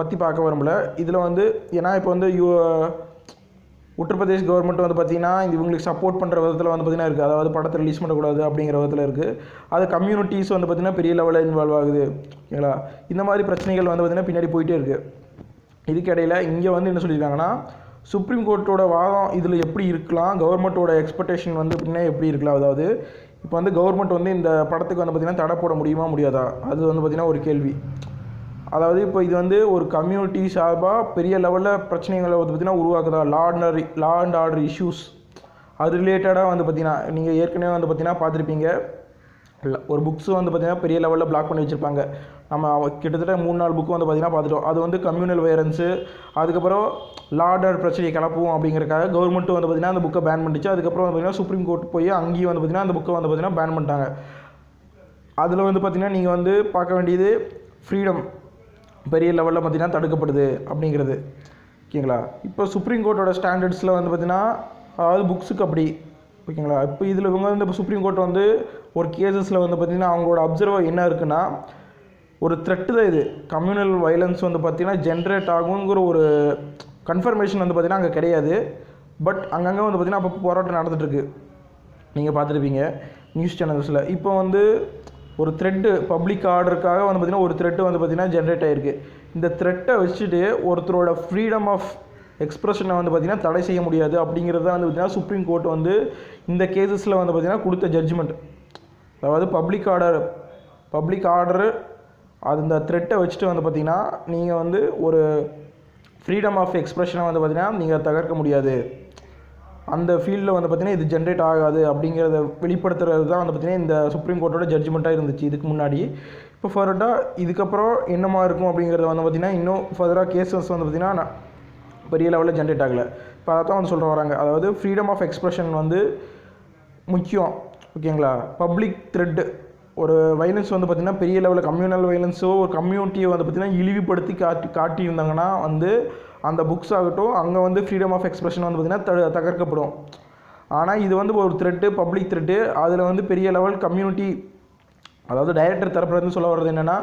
பற்றி பார்க்க விரும்பல. இதில் வந்து ஏன்னா இப்போ வந்து யூ உத்தரப்பிரதேஷ் கவர்மெண்ட் வந்து பார்த்திங்கன்னா இவங்களுக்கு சப்போர்ட் பண்ணுற விதத்தில் வந்து பார்த்திங்கன்னா இருக்குது, அதாவது படத்தை ரிலீஸ் பண்ணக்கூடாது அப்படிங்கிற விதத்தில் இருக்குது. அது கம்யூனிட்டிஸ் வந்து பார்த்திங்கன்னா பெரிய லெவலில் இன்வால்வ் ஆகுது ஓகேங்களா. இந்த மாதிரி பிரச்சனைகள் வந்து பார்த்திங்கன்னா பின்னாடி போயிட்டே இருக்குது. இதுக்கிடையில் இங்கே வந்து என்ன சொல்லியிருக்காங்கன்னா சுப்ரீம் கோர்ட்டோட வாதம் இதில் எப்படி இருக்கலாம், கவர்மெண்ட்டோட எக்ஸ்பெக்டேஷன் வந்து அப்படின்னா எப்படி இருக்கலாம். அதாவது இப்போ வந்து கவர்மெண்ட் வந்து இந்த படத்துக்கு வந்து பார்த்திங்கன்னா தடை போட முடியுமா முடியாதா, அது வந்து பார்த்திங்கன்னா ஒரு கேள்வி. அதாவது இப்போ இது வந்து ஒரு கம்யூனிட்டி சார்பாக பெரிய லெவலில் பிரச்சனைகளை வந்து பார்த்திங்கன்னா உருவாக்குதா, law order law and order issues அது ரிலேட்டடாக வந்து பார்த்திங்கன்னா நீங்கள் ஏற்கனவே வந்து பார்த்திங்கன்னா பார்த்துருப்பீங்க. ஒரு புக்ஸு வந்து பார்த்திங்கன்னா பெரிய லெவலில் பிளாக் பண்ணி வச்சுருப்பாங்க. நம்ம கிட்டத்தட்ட மூணு நாலு புக்கு வந்து பார்த்திங்கன்னா பார்த்துட்டோம். அது வந்து கம்யூனல் வயலன்ஸு அதுக்கப்புறம் லா ஆர்டர் பிரச்சனையை கிளப்புவோம் அப்படிங்கிறக்காக கவர்மெண்ட்டும் வந்து பார்த்திங்கன்னா அந்த புக்கை பேன் பண்ணிச்சு. அதுக்கப்புறம் வந்து பார்த்திங்கன்னா சுப்ரீம் கோர்ட் போய் அங்கேயும் வந்து பார்த்திங்கன்னா அந்த புக்கை வந்து பார்த்திங்கன்னா பேன் பண்ணிட்டாங்க. அதில் வந்து பார்த்திங்கன்னா நீங்கள் வந்து பார்க்க வேண்டியது ஃப்ரீடம் பெரிய லெவலில் பார்த்திங்கன்னா தடுக்கப்படுது அப்படிங்கிறது ஓகேங்களா. இப்போ சுப்ரீம் கோர்ட்டோட ஸ்டாண்டர்ட்ஸில் வந்து பார்த்திங்கன்னா அதாவது புக்ஸுக்கு அப்படி ஓகேங்களா. இப்போ இதில் இவங்க வந்து இப்போ சுப்ரீம் கோர்ட் வந்து ஒரு கேசஸில் வந்து பார்த்திங்கன்னா அவங்களோட அப்சர்வ் என்ன இருக்குன்னா ஒரு த்ரெட்டு தான் இது, கம்யூனல் வயலன்ஸ் வந்து பார்த்திங்கன்னா ஜென்ரேட் ஆகுங்கிற ஒரு கன்ஃபர்மேஷன் வந்து பார்த்திங்கன்னா அங்கே கிடையாது. பட் அங்கங்கே வந்து பார்த்திங்கன்னா அப்போ போராட்டம் நடந்துகிட்ருக்கு நீங்கள் பார்த்துருப்பீங்க நியூஸ் சேனல்ஸில். இப்போ வந்து ஒரு த்ரெட்டு பப்ளிக் ஆர்டருக்காக வந்து பார்த்திங்கன்னா ஒரு த்ரெட்டு வந்து பார்த்திங்கன்னா ஜென்ரேட் ஆகிருக்கு. இந்த த்ரெட்டை வச்சுட்டு ஒருத்தரோட ஃப்ரீடம் ஆஃப் எக்ஸ்பிரஷனை வந்து பார்த்திங்கன்னா தடை செய்ய முடியாது அப்படிங்கிறது தான் வந்து பார்த்திங்கன்னா சுப்ரீம் கோர்ட் வந்து இந்த கேசஸில் வந்து பார்த்திங்கன்னா கொடுத்த ஜட்ஜ்மெண்ட். அதாவது பப்ளிக் ஆர்டர் பப்ளிக் ஆர்டரு அது இந்த த்ரெட்டை வச்சுட்டு வந்து பார்த்திங்கன்னா நீங்கள் வந்து ஒரு ஃப்ரீடம் ஆஃப் எக்ஸ்பிரஷனை வந்து பார்த்திங்கன்னா நீங்கள் தகர்க்க முடியாது, அந்த ஃபீல்டில் வந்து பார்த்திங்கன்னா இது ஜென்ரேட் ஆகாது அப்படிங்கிறத வெளிப்படுத்துறது தான் வந்து பார்த்திங்கன்னா இந்த சுப்ரீம் கோர்ட்டோட ஜட்ஜ்மெண்ட்டாக இருந்துச்சு இதுக்கு முன்னாடி. இப்போ ஃபர்தராக இதுக்கப்புறம் என்னமா இருக்கும் அப்படிங்கிறத வந்து பார்த்திங்கன்னா இன்னும் ஃபர்தராக கேசஸ் வந்து பார்த்திங்கன்னா பெரிய லெவலில் ஜென்ரேட் ஆகலை. இப்போ அதை தான் வந்து சொல்கிற வராங்க, அதாவது ஃப்ரீடம் ஆஃப் எக்ஸ்பிரஷன் வந்து முக்கியம், ஓகேங்களா. பப்ளிக் த்ரெட்டு ஒரு வைலன்ஸ் வந்து பார்த்திங்கன்னா பெரிய லெவலில் கம்யூனல் வைலன்ஸோ ஒரு கம்யூனிட்டியை வந்து பார்த்திங்கன்னா இழிவுபடுத்தி காட்டி காட்டியிருந்தாங்கன்னா வந்து அந்த புக்ஸ் ஆகட்டும் அங்கே வந்து ஃப்ரீடம் ஆஃப் எக்ஸ்பிரஷன் வந்து பார்த்திங்கன்னா த தகர்க்கப்படும். ஆனால் இது வந்து ஒரு த்ரெட்டு பப்ளிக் த்ரெட்டு, அதில் வந்து பெரிய லெவல் கம்யூனிட்டி, அதாவது டைரக்டர் தரப்புலேருந்து சொல்ல வர்றது என்னென்னா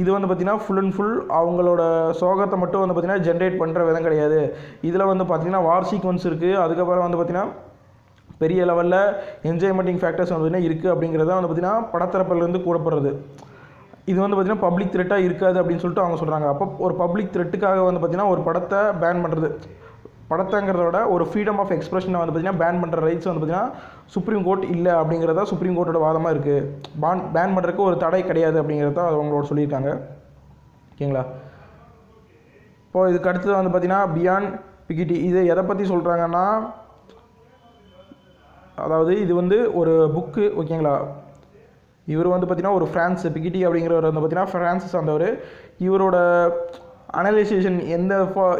இது வந்து பார்த்திங்கன்னா ஃபுல் அண்ட் ஃபுல் அவங்களோட சோகத்தை மட்டும் வந்து பார்த்திங்கன்னா ஜென்ரேட் பண்ணுற விதம் கிடையாது. இதில் வந்து பார்த்திங்கன்னா வார் சீக்வன்ஸ் இருக்குது, அதுக்கப்புறம் வந்து பார்த்திங்கன்னா பெரிய லெவலில் என்ஜாய்மெண்டிங் ஃபேக்டர்ஸ் வந்து பார்த்திங்கன்னா இருக்குது அப்படிங்கிறத வந்து பார்த்திங்கன்னா படத்தரப்புலேருந்து கூடப்படுறது. இது வந்து பார்த்திங்கன்னா பப்ளிக் த்ரெட்டாக இருக்காது அப்படின்னு சொல்லிட்டு அவங்க சொல்கிறாங்க. அப்போ ஒரு பப்ளிக் த்ரெட்டுக்காக வந்து பார்த்திங்கன்னா ஒரு படத்தை பேன் பண்ணுறது, படத்தங்கிறதோட ஒரு ஃப்ரீடம் ஆஃப் எக்ஸ்பிரஷனை வந்து பார்த்திங்கன்னா பேன் பண்ணுற ரைட்ஸ் வந்து பார்த்திங்கன்னா சுப்ரீம் கோர்ட் இல்லை அப்படிங்கிறதா சுப்ரீம் கோர்ட்டோட வாதமாக இருக்குது. பான் பேன் பண்ணுறதுக்கு ஒரு தடை கிடையாது அப்படிங்கிறத அவங்களோட சொல்லியிருக்காங்க, ஓகேங்களா. இப்போது இதுக்கு அடுத்தது வந்து பார்த்திங்கன்னா பியாண்ட் பிகிட்டி. இது எதை பற்றி சொல்கிறாங்கன்னா, அதாவது இது வந்து ஒரு புக்கு, ஓகேங்களா. இவர் வந்து பார்த்திங்கன்னா ஒரு ஃப்ரான்ஸ் பிகிட்டி அப்படிங்கிறவர் வந்து பார்த்திங்கன்னா ஃப்ரான்ஸ் சார்ந்தவர். இவரோட அனலைசேஷன் எந்த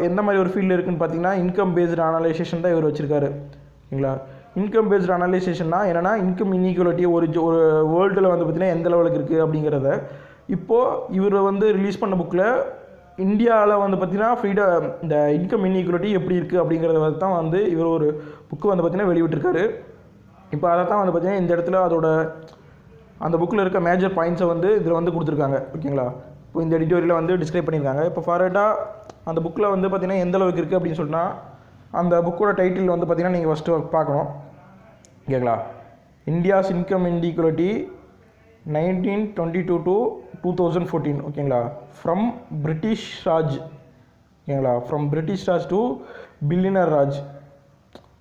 எந்த மாதிரி ஒரு ஃபீல்டு இருக்குதுன்னு பார்த்திங்கன்னா இன்கம் பேஸ்டு அனலைசேஷன் தான் இவர் வச்சுருக்காரு, ஓகேங்களா. இன்கம் பேஸ்டு அனலைசேஷன்னா என்னென்னா இன்கம் இன்இக்வாலிட்டி ஒரு ஒரு வேர்ல்டில் வந்து பார்த்திங்கன்னா எந்த லெவலுக்கு இருக்குது அப்படிங்கிறத. இப்போது இவர் வந்து ரிலீஸ் பண்ண புக்கில் இந்தியாவில் வந்து பார்த்திங்கன்னா ஃப்ரீடம் இந்த இன்கம் இன்இக்வாலிட்டி எப்படி இருக்குது அப்படிங்கிறத தான் வந்து இவர் ஒரு புக்கு வந்து பார்த்திங்கன்னா வெளியிட்டிருக்காரு. இப்போ அதை தான் வந்து பார்த்திங்கன்னா இந்த இடத்துல அதோட அந்த புக்கில் இருக்க மேஜர் பாயிண்ட்ஸை வந்து இதில் வந்து கொடுத்துருக்காங்க, ஓகேங்களா. இப்போ இந்த எடிட்டோரியலில் வந்து டிஸ்கிரைப் பண்ணியிருக்காங்க. இப்போ ஃபார்வர்டாக அந்த புக்கில் வந்து பார்த்திங்கன்னா எந்தளவுக்கு இருக்குது அப்படின்னு சொன்னா அந்த புக்கோட டைட்டில் வந்து பார்த்திங்கன்னா நீங்கள் ஃபஸ்ட்டு பார்க்கணும், ஓகேங்களா. India's income inequality nineteen twenty two to two thousand fourteen ஓகேங்களா, ஃப்ரம் பிரிட்டிஷ் ராஜ், ஓகேங்களா, from British Raj to billionaire Raj,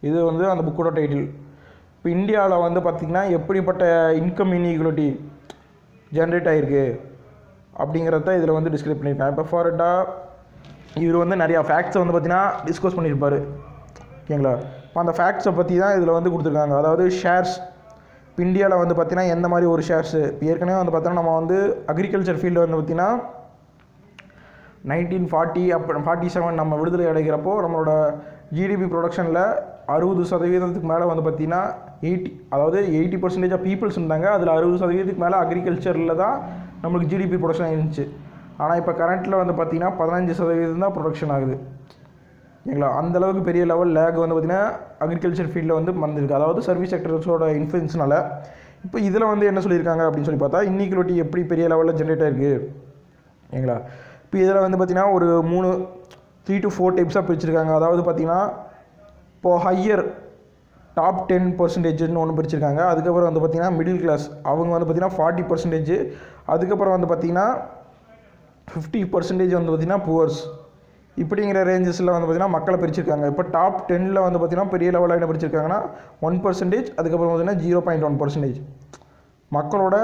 இது வந்து அந்த புக்கோட டைட்டில். இப்போ இந்தியாவில் வந்து பார்த்திங்கன்னா எப்படிப்பட்ட இன்கம் இன்இக்வாலிட்டி ஜென்ரேட் ஆகிருக்கு அப்படிங்கிறத இதில் வந்து டிஸ்கிரைப் பண்ணியிருக்காங்க. இப்போ ஃபார்வர்டாக இவர் வந்து நிறையா ஃபேக்ட்ஸை வந்து பார்த்திங்கன்னா டிஸ்கஸ் பண்ணியிருப்பார், ஓகேங்களா. இப்போ அந்த ஃபேக்ட்ஸை பற்றி தான் இதில் வந்து கொடுத்துருக்காங்க. அதாவது ஷேர்ஸ் இப்போ இந்தியாவில் வந்து பார்த்திங்கன்னா எந்த மாதிரி ஒரு ஷேர்ஸு, இப்போ ஏற்கனவே வந்து பார்த்தோன்னா நம்ம வந்து அக்ரிகல்ச்சர் ஃபீல்டில் வந்து பார்த்திங்கன்னா நைன்டீன் ஃபார்ட்டி அப்போ ஃபார்ட்டி செவன் நம்ம விடுதலை அடைக்கிறப்போ நம்மளோட ஜிடிபி ப்ரொடக்ஷனில் அறுபது சதவீதத்துக்கு மேலே வந்து பார்த்திங்கன்னா எயிட்டி அதாவது எயிட்டி பர்சன்டேஜ் ஆஃப் பீப்புள்ஸ் இருந்தாங்க. அதில் அறுபது சதவீதத்துக்கு மேலே அக்ரிகல்ச்சரில் தான் நம்மளுக்கு ஜிடிபி ப்ரொடக்ஷன் ஆகிருந்துச்சு. ஆனால் இப்போ கரண்ட்டில் வந்து பார்த்திங்கன்னா பதினஞ்சு சதவீதம் தான் ப்ரொடக்ஷன் ஆகுது, ஓகேங்களா. அந்தளவுக்கு பெரிய லெவல் லேக் வந்து பார்த்திங்கன்னா அக்ரிகல்ச்சர் ஃபீல்டில் வந்து வந்திருக்கு, அதாவது சர்வீஸ் செக்டர்ஸோட இன்ஃப்ளூயன்ஸ்னால. இப்போ இதில் வந்து என்ன சொல்லியிருக்காங்க அப்படின்னு சொல்லி பார்த்தா இன்இக்வாலிட்டி எப்படி பெரிய லெவலில் ஜென்ரேட் ஆகிருக்கு, ஓகேங்களா. இப்போ இதில் வந்து பார்த்திங்கன்னா ஒரு மூணு த்ரீ டு ஃபோர் டைப்ஸாக பிரிச்சுருக்காங்க. அதாவது பார்த்திங்கன்னா இப்போது ஹையர் டாப் டென் பர்சன்டேஜ்னு ஒன்று பிரிச்சுருக்காங்க. அதுக்கப்புறம் வந்து பார்த்திங்கன்னா மிடில் கிளாஸ் அவங்க வந்து பார்த்திங்கன்னா ஃபார்ட்டி பர்சன்டேஜ். அதுக்கப்புறம் வந்து பார்த்திங்கன்னா ஃபிஃப்டி பர்சன்டேஜ் வந்து பார்த்திங்கன்னா புவர்ஸ். இப்படிங்கிற ரேஞ்சஸில் வந்து பார்த்திங்கன்னா மக்களை பிரிச்சுருக்காங்க. இப்போ டாப் டென்னில் வந்து பார்த்திங்கன்னா பெரிய லெவலில் என்ன பிரிச்சுருக்காங்கன்னா ஒன் பர்சன்டேஜ் அதுக்கப்புறம் பார்த்திங்கன்னா ஜீரோ பாயிண்ட் ஒன் பர்சன்டேஜ் மக்களோட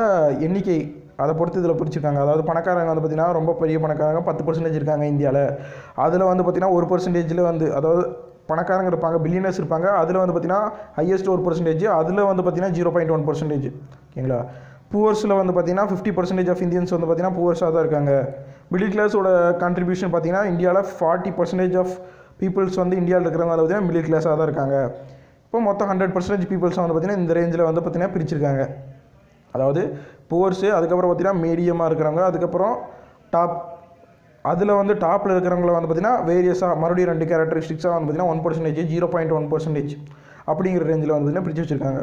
எண்ணிக்கை அதை பொறுத்து இதில் பிரிச்சுருக்காங்க. அதாவது பணக்காரங்க வந்து பார்த்திங்கன்னா ரொம்ப பெரிய பணக்காரங்க பத்து பர்சன்டேஜ் இருக்காங்க இந்தியாவில். அதில் வந்து பார்த்திங்கன்னா ஒரு பர்சன்டேஜில் வந்து அதாவது பணக்காரங்க இருப்பாங்க, பில்லியனர்ஸ் இருப்பாங்க. அதில் வந்து பார்த்திங்கன்னா ஹையஸ்ட் ஒரு பர்சன்டேஜ், அதில் வந்து பார்த்திங்கன்னா ஜீரோ பாயிண்ட் ஒன் பர்சன்டேஜ், ஓகேங்களா. புவர்ஸில் வந்து பார்த்திங்கன்னா ஃபிஃப்டி பர்சன்டேஜ் ஆஃப் இந்தியன்ஸ் வந்து பார்த்திங்கன்னா புவர்ஸாக தான் இருக்காங்க. மிடில் கிளாஸோட கான்ட்ரிபியூஷன் பார்த்திங்கன்னா இந்தியாவில் ஃபார்ட்டி பர்சன்டேஜ் ஆஃப் பீப்புள்ஸ் வந்து இந்தியாவில் இருக்கிறவங்க வந்து பார்த்திங்கன்னா மிடில் கிளாஸாக தான் இருக்காங்க. இப்போ மொத்தம் ஹண்ட்ரட் பர்சன்டேஜ் பீப்புள்ஸ் வந்து பார்த்திங்கன்னா இந்த ரேஞ்சில் வந்து பார்த்திங்கன்னா பிரிச்சுருக்காங்க. அதாவது புவர்ஸு, அதுக்கப்புறம் பார்த்திங்கன்னா மீடியமாக இருக்கிறவங்க, அதுக்கப்புறம் டாப். அதில் வந்து டாப்பில் இருக்கிறவங்கள வந்து பார்த்திங்கன்னா வேரியஸாக மறுபடியும் ரெண்டு கேரக்டரிஸ்டிக்ஸாக வந்து பார்த்திங்கன்னா one percentage zero point one percentage அப்படிங்கிற ரேஞ்சில் வந்து பார்த்திங்கன்னா பிரித்து வச்சுருக்காங்க.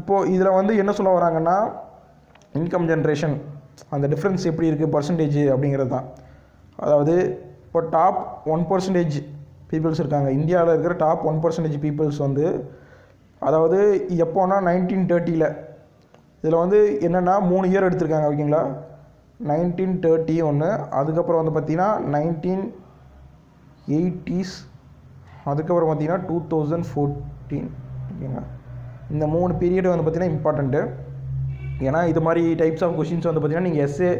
இப்போது இதில் வந்து என்ன சொல்ல வராங்கன்னா இன்கம் ஜென்ரேஷன் அந்த டிஃப்ரென்ஸ் எப்படி இருக்குது பர்சன்டேஜ் அப்படிங்கிறது தான். அதாவது இப்போ டாப் ஒன் பர்சன்டேஜ் பீப்புள்ஸ் இருக்காங்க இந்தியாவில் இருக்கிற டாப் ஒன் பர்சன்டேஜ் பீப்புள்ஸ் வந்து அதாவது எப்போனா நைன்டீன் தேர்ட்டியில் இதில் வந்து என்னென்னா மூணு இயர் எடுத்திருக்காங்க ஓகேங்களா. நைன்டீன் தேர்ட்டி ஒன்று, அதுக்கப்புறம் வந்து பார்த்திங்கன்னா நைன்டீன் எயிட்டிஸ், அதுக்கப்புறம் பார்த்திங்கன்னா டூ தௌசண்ட் ஃபோர்டீன் ஓகேங்களா. இந்த மூணு பீரியடு வந்து பார்த்திங்கன்னா இம்பார்ட்டண்ட்டு. ஏன்னா இது மாதிரி டைப்ஸ் ஆஃப் கொஷின்ஸ் வந்து பார்த்திங்கன்னா நீங்கள் எஸ்ஏ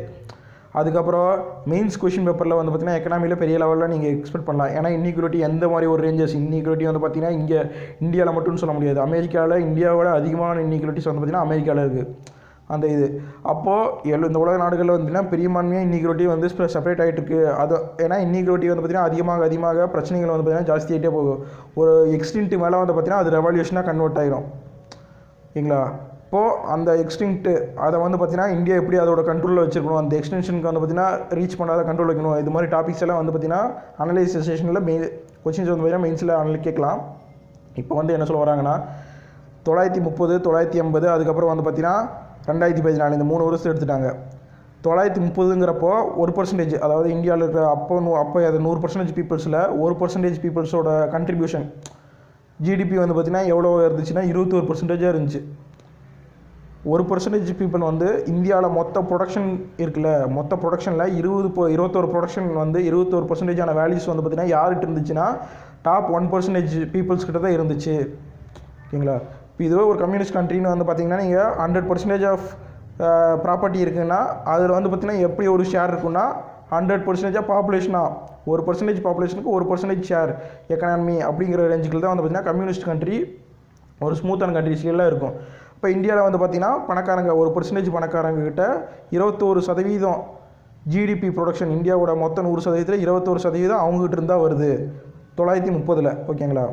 அதுக்கப்புறம் மெயின்ஸ் கொஷின் பேப்பரில் வந்து பார்த்திங்கன்னா எக்கனாமியில் பெரிய லெவலில் நீங்கள் எக்ஸ்பெக்ட் பண்ணலாம். ஏன்னா இன்இக்வாலிட்டி எந்த மாதிரி ஒரு ரேஞ்சஸ், இன்இக்வாலிட்டி வந்து பார்த்திங்கன்னா இங்கே இந்தியாவில் மட்டும்னு சொல்ல முடியாது, அமெரிக்காவில் இந்தியாவோட அதிகமான இன்இக்வாலிட்டிஸ் வந்து பார்த்திங்கன்னா அமெரிக்காவில் இருக்குது. அந்த இது அப்போது எல் இந்த உலக நாடுகளில் வந்துன்னா பெரியமான்மையாக இன்இக்வாலிட்டி வந்து செப்பரேட் ஆகிட்டு இருக்குது. அது ஏன்னா இன்இக்வாலிட்டி வந்து பார்த்திங்கன்னா அதிகமாக அதிகமாக பிரச்சனைகள் வந்து பார்த்திங்கன்னா ஜாஸ்தியாகிட்டே போகும். ஒரு எக்ஸ்டிங்க்ட் மேலே வந்து பார்த்திங்கன்னா அது ரெவல்யூஷனாக கன்வெர்ட் ஆகிடும் ஓகேங்களா. இப்போது அந்த எக்ஸ்டிங்க்ட்டு அதை வந்து பார்த்திங்கன்னா இந்தியா எப்படி அதோட கண்ட்ரோலில் வச்சுருக்கணும், அந்த எக்ஸ்டென்ஷனுக்கு வந்து பார்த்திங்கன்னா ரீச் பண்ணாத கண்ட்ரோல் வைக்கணும், இது மாதிரி டாபிக்ஸ் எல்லாம் வந்து பார்த்திங்கன்னா அனலைசேஷனில் மெயின் கொஷின்ஸ் வந்து பார்த்திங்கன்னா மெயின்ஸில் அனலைஸ் கேட்கலாம். இப்போ வந்து என்ன சொல்ல வராங்கன்னா தொள்ளாயிரத்தி முப்பது தொள்ளாயிரத்தி எண்பது அதுக்கப்புறம் வந்து பார்த்திங்கன்னா ரெண்டாயிரத்தி பதினாலு இந்த மூணு வருஷம் எடுத்துட்டாங்க. தொள்ளாயிரத்தி முப்பதுங்கிறப்போ ஒரு பர்சன்டேஜ், அதாவது இந்தியாவில் இருக்கிற அப்போ அப்போ அது நூறு பர்சன்டேஜ் பீப்புள்ஸில் ஒரு பர்சன்டேஜ் பீப்புள்ஸோட கண்ட்ரிபியூஷன் ஜிடிபி வந்து பார்த்திங்கன்னா எவ்வளோ இருந்துச்சுன்னா இருபத்தி ஒரு பர்சன்டேஜாக இருந்துச்சு. ஒரு பர்சன்டேஜ் பீப்புள் வந்து இந்தியாவில் மொத்த ப்ரொடக்ஷன் இருக்குல்ல, மொத்த ப்ரொடக்ஷனில் இருபது இப்போ இருபத்தொரு ப்ரொடக்ஷன் வந்து இருபத்தொரு பர்சன்டேஜான வேல்யூஸ் வந்து பார்த்திங்கன்னா யார்கிட்ட இருந்துச்சுன்னா டாப் ஒன் பர்சன்டேஜ் பீப்புள்ஸ் கிட்ட தான் இருந்துச்சு ஓகேங்களா. இப்போ இதுவே ஒரு கம்யூனிஸ்ட் கண்ட்ரின்னு வந்து பார்த்திங்கன்னா நீங்கள் ஹண்ட்ரட் பர்சன்டேஜ் ஆஃப் ப்ராப்பர்ட்டி இருக்குதுன்னா அதில் வந்து பார்த்திங்கன்னா எப்படி ஒரு ஷேர் இருக்குன்னா ஹண்ட்ரட் பர்சன்டேஜாக பாப்புலேஷனாக ஒரு பர்சன்டேஜ் பாப்புலேஷனுக்கு ஒரு பர்சன்டேஜ் ஷேர் எக்கனாமி அப்படிங்கிற ரேஞ்சுக்கு தான் வந்து பார்த்திங்கன்னா கம்யூனிஸ்ட் கண்ட்ரி ஒரு ஸ்மூத்தான கண்ட்ரிஸ்லாம் இருக்கும். இப்போ இந்தியாவில் வந்து பார்த்திங்கன்னா பணக்காரங்க ஒரு பர்சன்டேஜ் பணக்காரங்கக்கிட்ட இருபத்தோரு சதவீதம் ஜிடிபி ப்ரொடக்ஷன் இந்தியாவோட மொத்தம் நூறு சதவீதத்தில் இருபத்தோரு சதவீதம் அவங்ககிட்ட இருந்தால் வருது தொள்ளாயிரத்தி முப்பதில் ஓகேங்களா.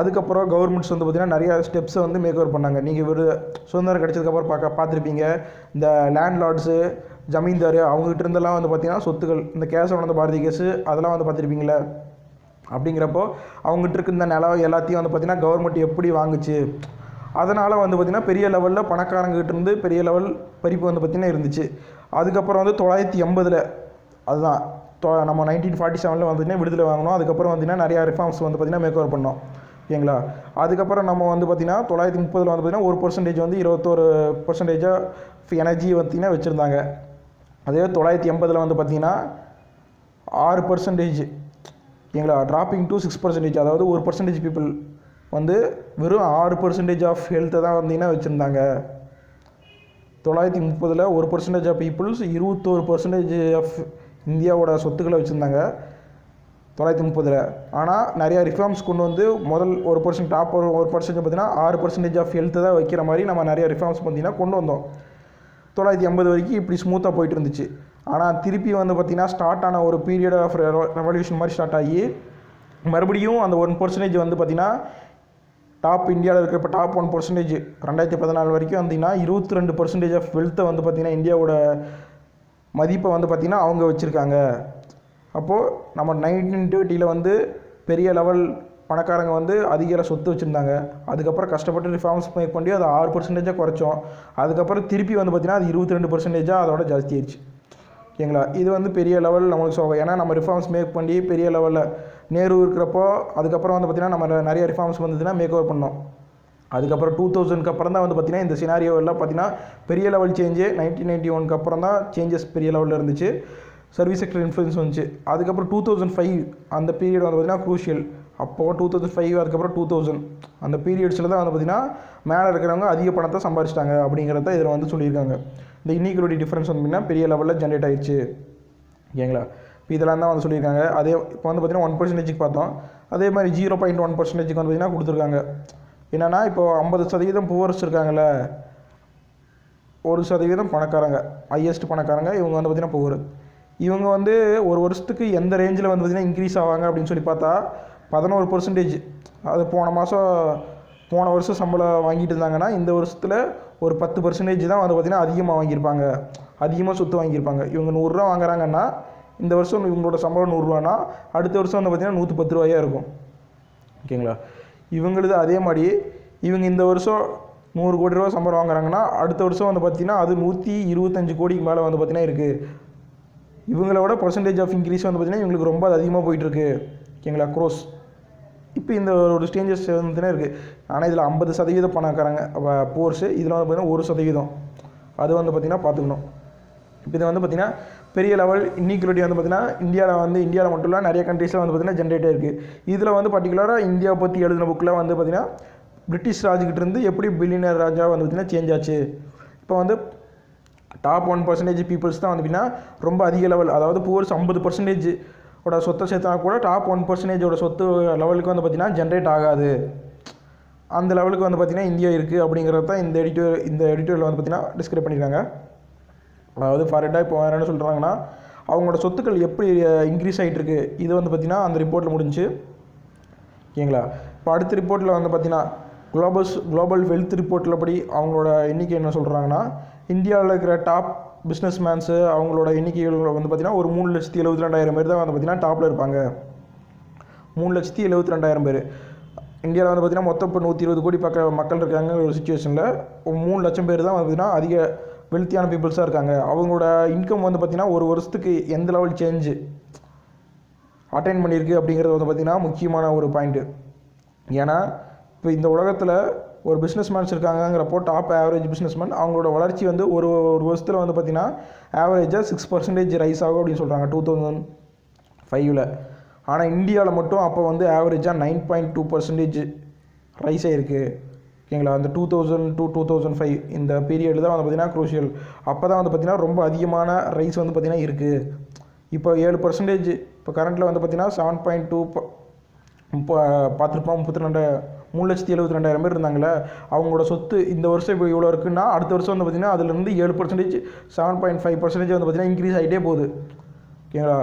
அதுக்கப்புறம் கவர்மெண்ட்ஸ் வந்து பார்த்திங்கன்னா நிறையா ஸ்டெப்ஸை வந்து மேக்கவர் பண்ணாங்க. நீங்கள் ஒரு சுதந்திரம் கிடச்சதுக்கப்புறம் பார்க்க பார்த்துருப்பீங்க இந்த லேண்ட் லார்ட்ஸு ஜமீன்தார் அவங்ககிட்ட இருந்தெல்லாம் வந்து பார்த்திங்கன்னா சொத்துக்கள் இந்த கேஸ் உணர்ந்த பாரதி கேஸு அதெல்லாம் வந்து பார்த்துருப்பீங்களே. அப்படிங்கிறப்போ அவங்ககிட்ட இருக்க இந்த நிலம் எல்லாத்தையும் வந்து பார்த்திங்கன்னா கவர்மெண்ட் எப்படி வாங்குச்சு, அதனால் வந்து பார்த்திங்கன்னா பெரிய லெவலில் பணக்காரங்கிட்டேருந்து பெரிய லெவல் பறிப்பு வந்து பார்த்திங்கன்னா இருந்துச்சு. அதுக்கப்புறம் வந்து தொள்ளாயிரத்தி எண்பதில் அதுதான் தொ நம்ம நைன்டீன் ஃபார்ட்டி செவனில் வந்துட்டுனா விடுதலை வாங்கினோம். அதுக்கப்புறம் வந்துன்னா நிறையா ரிஃபார்ம்ஸ் வந்து பார்த்திங்கன்னா மேக்கவர் பண்ணோம் ஓகேங்களா. அதுக்கப்புறம் நம்ம வந்து பார்த்திங்கன்னா தொள்ளாயிரத்தி முப்பதில் வந்து பார்த்திங்கன்னா ஒரு பர்சன்டேஜ் வந்து இருபத்தொரு பர்சன்டேஜாக எனர்ஜி பார்த்திங்கன்னா வச்சுருந்தாங்க. அதே தொள்ளாயிரத்தி எண்பதில் வந்து பார்த்திங்கன்னா ஆறு பர்சன்டேஜ் ஓகேங்களா, ட்ராப்பிங் டு சிக்ஸ் பர்சன்டேஜ், அதாவது ஒரு பர்சன்டேஜ் பீப்புள் வந்து வெறும் ஆறு பர்சன்டேஜ் ஆஃப் ஹெல்த்தை தான் வந்தீங்கன்னா வச்சுருந்தாங்க. தொள்ளாயிரத்தி முப்பதில் ஒரு பர்சன்டேஜ் ஆஃப் பீப்புள்ஸ் இருபத்தோரு பர்சன்டேஜ் ஆஃப் இந்தியாவோட சொத்துக்களை வச்சுருந்தாங்க தொள்ளாயிரத்தி முப்பதில். ஆனால் நிறையா ரிஃபார்ம்ஸ் கொண்டு வந்து முதல் ஒரு பர்சன்ட் டாப் ஒரு ஒரு பர்சன்டேஜ் பார்த்திங்கன்னா ஆறு பர்சன்டேஜ் ஆஃப் ஹெல்த்தை தான் வைக்கிற மாதிரி நம்ம நிறையா ரிஃபார்ம்ஸ் பார்த்திங்கன்னா கொண்டு வந்தோம். தொள்ளாயிரத்தி எண்பது வரைக்கும் இப்படி ஸ்மூத்தாக போயிட்டு இருந்துச்சு. ஆனால் திருப்பி வந்து பார்த்திங்கன்னா ஸ்டார்ட் ஆன ஒரு பீரியட் ஆஃப் ரெவல்யூஷன் மாதிரி ஸ்டார்ட் ஆகி மறுபடியும் அந்த ஒன் பர்சன்டேஜ் வந்து பார்த்திங்கன்னா டாப் இந்தியாவில் இருக்கிறப்ப டாப் ஒன் பர்சன்டேஜ் ரெண்டாயிரத்தி பதினாலு வரைக்கும் வந்தீங்கன்னா இருபத்தி ரெண்டு பர்சன்டேஜ் ஆஃப் வெல்த்தை வந்து பார்த்திங்கன்னா இந்தியாவோட மதிப்பை வந்து பார்த்திங்கன்னா அவங்க வச்சுருக்காங்க. அப்போது நம்ம நைன்டீன் தேர்ட்டியில் வந்து பெரிய லெவல் பணக்காரங்க வந்து அதிக சொத்து வச்சுருந்தாங்க. அதுக்கப்புறம் கஷ்டப்பட்டு ரிஃபார்ம்ஸ் மேக் பண்ணி அதை ஆறு பர்சன்டேஜாக குறைச்சோம். அதுக்கப்புறம் திருப்பி வந்து பார்த்திங்கன்னா அது இருபத்தி ரெண்டு பர்சன்டேஜாக அதோட ஜாஸ்தி ஆயிடுச்சு ஓகேங்களா. இது வந்து பெரிய லெவல் நம்மளுக்கு சோகம். ஏன்னா நம்ம ரிஃபார்ம்ஸ் மேக் பண்ணி பெரிய லெவலில் நேரு இருக்கிறப்போ அதுக்கப்புறம் வந்து பார்த்திங்கன்னா நம்ம நிறைய ரிஃபார்ம்ஸ் வந்துச்சுன்னா மேக் ஓவர் பண்ணோம். அதுக்கப்புறம் டூ தௌசண்ட்க்கு அப்புறம் தான் வந்து பார்த்திங்கன்னா இந்த சினாரியோ எல்லாம் பார்த்திங்கன்னா பெரிய லெவல் சேஞ்சு நைன்டீன் நைன்ட்டி ஒனுக்கு அப்புறம் தான் சேஞ்சஸ் பெரிய லெவலில் இருந்துச்சு. சர்வீஸ் செக்டர் இன்ஃப்ளூயன்ஸ் வந்துச்சு. அதுக்கப்புறம் டூ தௌசண்ட் ஃபைவ் அந்த பீரியட் வந்து பார்த்திங்கன்னா க்ரூஷியல். அப்போது டூ தௌசண்ட் ஃபைவ் அதுக்கப்புறம் டூ தௌசண்ட் அந்த பீரியட்ஸில் தான் வந்து பார்த்திங்கன்னா மேலே இருக்கிறவங்க அதிக பணத்தை சம்பாரிச்சிட்டாங்க அப்படிங்கிறத இதில் வந்து சொல்லியிருக்காங்க. இந்த இன்இக்வாலிட்டி டிஃப்ரென்ஸ் வந்து பார்த்திங்கன்னா பெரிய லெவலில் ஜென்ரேட் ஆகிடுச்சு ஓகேங்களா. இப்போ இதெல்லாம் தான் வந்து சொல்லியிருக்காங்க. அதே இப்போ வந்து பார்த்திங்கன்னா ஒன் பர்சன்டேஜுக்கு பார்த்தோம், அதே மாதிரி ஜீரோ பாயிண்ட் ஒன் பர்சன்டேஜுக்கு வந்து பார்த்திங்கன்னா கொடுத்துருக்காங்க. என்னென்னா இப்போது ஐம்பது சதவீதம் புவர்ஸ் இருக்காங்கள, ஒரு சதவீதம் பணக்காரங்க, ஹையஸ்ட் பணக்காரங்க, இவங்க வந்து பார்த்திங்கன்னா புவர். இவங்க வந்து ஒரு வருஷத்துக்கு எந்த ரேஞ்சில் வந்து பார்த்திங்கன்னா இன்க்ரீஸ் ஆவாங்க அப்படின்னு சொல்லி பார்த்தா பதினோரு பர்சன்டேஜ், அது போன மாதம் போன வருஷம் சம்பளம் வாங்கிட்டு இருந்தாங்கன்னா இந்த வருஷத்தில் ஒரு பத்து பர்சன்டேஜ் தான் வந்து பார்த்திங்கன்னா அதிகமாக வாங்கியிருப்பாங்க, அதிகமாக சொத்து வாங்கியிருப்பாங்க. இவங்க நூறுரூவா வாங்குறாங்கன்னா இந்த வருஷம் இவங்களோட சம்பளம் நூறுரூவானா அடுத்த வருஷம் வந்து பார்த்திங்கன்னா நூற்றி பத்து ரூபாயாக இருக்கும் ஓகேங்களா. இவங்களது அதே மாதிரி இவங்க இந்த வருஷம் நூறு கோடி ரூபா சம்பளம் வாங்குறாங்கன்னா அடுத்த வருஷம் வந்து பார்த்திங்கன்னா அது நூற்றி இருபத்தஞ்சு கோடிக்கு மேலே வந்து பார்த்திங்கன்னா இருக்குது. இவங்களோட பர்சன்டேஜ் ஆஃப் இன்க்ரீஸ் வந்து பார்த்திங்கன்னா இவங்களுக்கு ரொம்ப அதிகமாக போயிட்டுருக்கு ஓகேங்களா, க்ரோஸ். இப்போ இந்த ஒரு ஸ்டேஞ்சஸ் வந்துனே இருக்கு. ஆனா இதுல ஐம்பது சதவீதம் பணக்காரங்க போர்ஸ் இதுல வந்து பாத்தீங்கன்னா ஒரு சதவீதம் அது வந்து பாத்தீங்கன்னா பாத்துக்கணும். இப்போ இது வந்து பாத்தீங்கன்னா பெரிய லெவல் இன்இக்வாலிட்டி வந்து பாத்தீங்கன்னா இந்தியால வந்து இந்தியால மட்டும் இல்ல நிறைய कंट्रीஸ்ல வந்து பாத்தீங்கன்னா ஜெனரேட் ஆயிருக்கு. இதுல வந்து பர்టిక్యులரா இந்தியா பத்தி எழுதின புக்ல வந்து பாத்தீங்கன்னா பிரிட்டிஷ் ராஜ் கிட்ட இருந்து எப்படி பில்லியனர் ராஜா வந்து பாத்தீங்கன்னா சேஞ்ச் ஆச்சு. இப்போ வந்து டாப் ஒன்று சதவீதம் பீப்பிள்ஸ் தான் வந்து பாத்தீங்கன்னா ரொம்ப அதிக லெவல் அதாவது போர்ஸ் ஐம்பது சதவீதம் ஓட சொத்து சேர்த்தா கூட டாப் ஒன் பர்சன்டேஜோட சொத்து லெவலுக்கு வந்து பார்த்தீங்கன்னா ஜென்ரேட் ஆகாது. அந்த லெவலுக்கு வந்து பார்த்தீங்கன்னா இந்தியா இருக்குது அப்படிங்கிறது தான் இந்த எடிட்டோர் இந்த எடிட்டோரியில் வந்து பார்த்தீங்கன்னா டிஸ்கிரைப் பண்ணியிருக்காங்க. அதாவது ஃபார்வர்டாக இப்போ வேறு என்ன சொல்கிறாங்கன்னா அவங்களோட சொத்துக்கள் எப்படி இன்க்ரீஸ் ஆகிட்டுருக்கு இது வந்து பார்த்தீங்கன்னா அந்த ரிப்போர்ட்டில் முடிஞ்சு ஓகேங்களா. இப்போ அடுத்த ரிப்போர்ட்டில் வந்து பார்த்தீங்கன்னா குளோபல்ஸ் குளோபல் வெல்த் ரிப்போர்ட்டில் படி அவங்களோட எண்ணிக்கை என்ன சொல்கிறாங்கன்னா இந்தியாவில் இருக்கிற டாப் பிஸ்னஸ் மேன்ஸு அவங்களோட எண்ணிக்கைகள் வந்து பார்த்திங்கன்னா ஒரு மூணு லட்சத்தி எழுபத்தி ரெண்டாயிரம் பேர் தான் வந்து பார்த்திங்கன்னா டாப்பில் இருப்பாங்க. மூணு லட்சத்தி எழுபத்தி ரெண்டாயிரம் பேர் இந்தியாவில் வந்து பார்த்திங்கன்னா மொத்தம் இப்போ நூற்றி இருபது கோடி பக்க மக்கள் இருக்காங்க. ஒரு சுச்சுவேஷனில் மூணு லட்சம் பேர் தான் வந்து பார்த்திங்கன்னா அதிக வெல்த்தியான பீப்புள்ஸாக இருக்காங்க. அவங்களோட இன்கம் வந்து பார்த்திங்கன்னா ஒரு வருஷத்துக்கு எந்த லெவல் சேஞ்சு அட்டைன் பண்ணியிருக்கு அப்படிங்கிறது வந்து பார்த்திங்கன்னா முக்கியமான ஒரு பாயிண்ட்டு. ஏன்னா இப்போ இந்த உலகத்தில் ஒரு பிஸ்னஸ் மேன்ஸ் இருக்காங்கிறப்போ டாப் ஆவரேஜ் பிஸ்னஸ் மேன் அவங்களோட வளர்ச்சி வந்து ஒரு ஒரு வருஷத்தில் வந்து பார்த்திங்கன்னா ஆவரேஜாக சிக்ஸ் பர்சன்டேஜ் ரைஸ் ஆகும் அப்படின்னு சொல்கிறாங்க டூ தௌசண்ட் ஃபைவ்ல. ஆனால் இந்தியாவில் மட்டும் அப்போ வந்து ஆவரேஜாக nine point two percentage rise ஆகிருக்கு ஓகேங்களா. அந்த two thousand two two thousand five இந்த பீரியடில் தான் வந்து பார்த்திங்கன்னா க்ரூஷியல். அப்போ தான் வந்து பார்த்திங்கன்னா ரொம்ப அதிகமான ரைஸ் வந்து பார்த்திங்கன்னா இருக்குது. இப்போ ஏழு பர்சன்டேஜ் இப்போ கரண்ட்டில் வந்து பார்த்திங்கன்னா செவன் பாயிண்ட் டூ இப்போ பார்த்துருப்போம் முப்பத்தி ரெண்டு மூணு லட்சத்தி எழுபத்தி ரெண்டாயிரம் பேர் இருந்தாங்களே அவங்களோட சொத்து இந்த வருஷம் இப்போ இவ்வளோ இருக்குன்னா அடுத்த வருஷம் வந்து பார்த்திங்கன்னா அதுலேருந்து ஏழு percentage seven point five percentage வந்து பார்த்திங்கன்னா இன்க்ரீஸ் ஆகிட்டே போகுது ஓகேங்களா.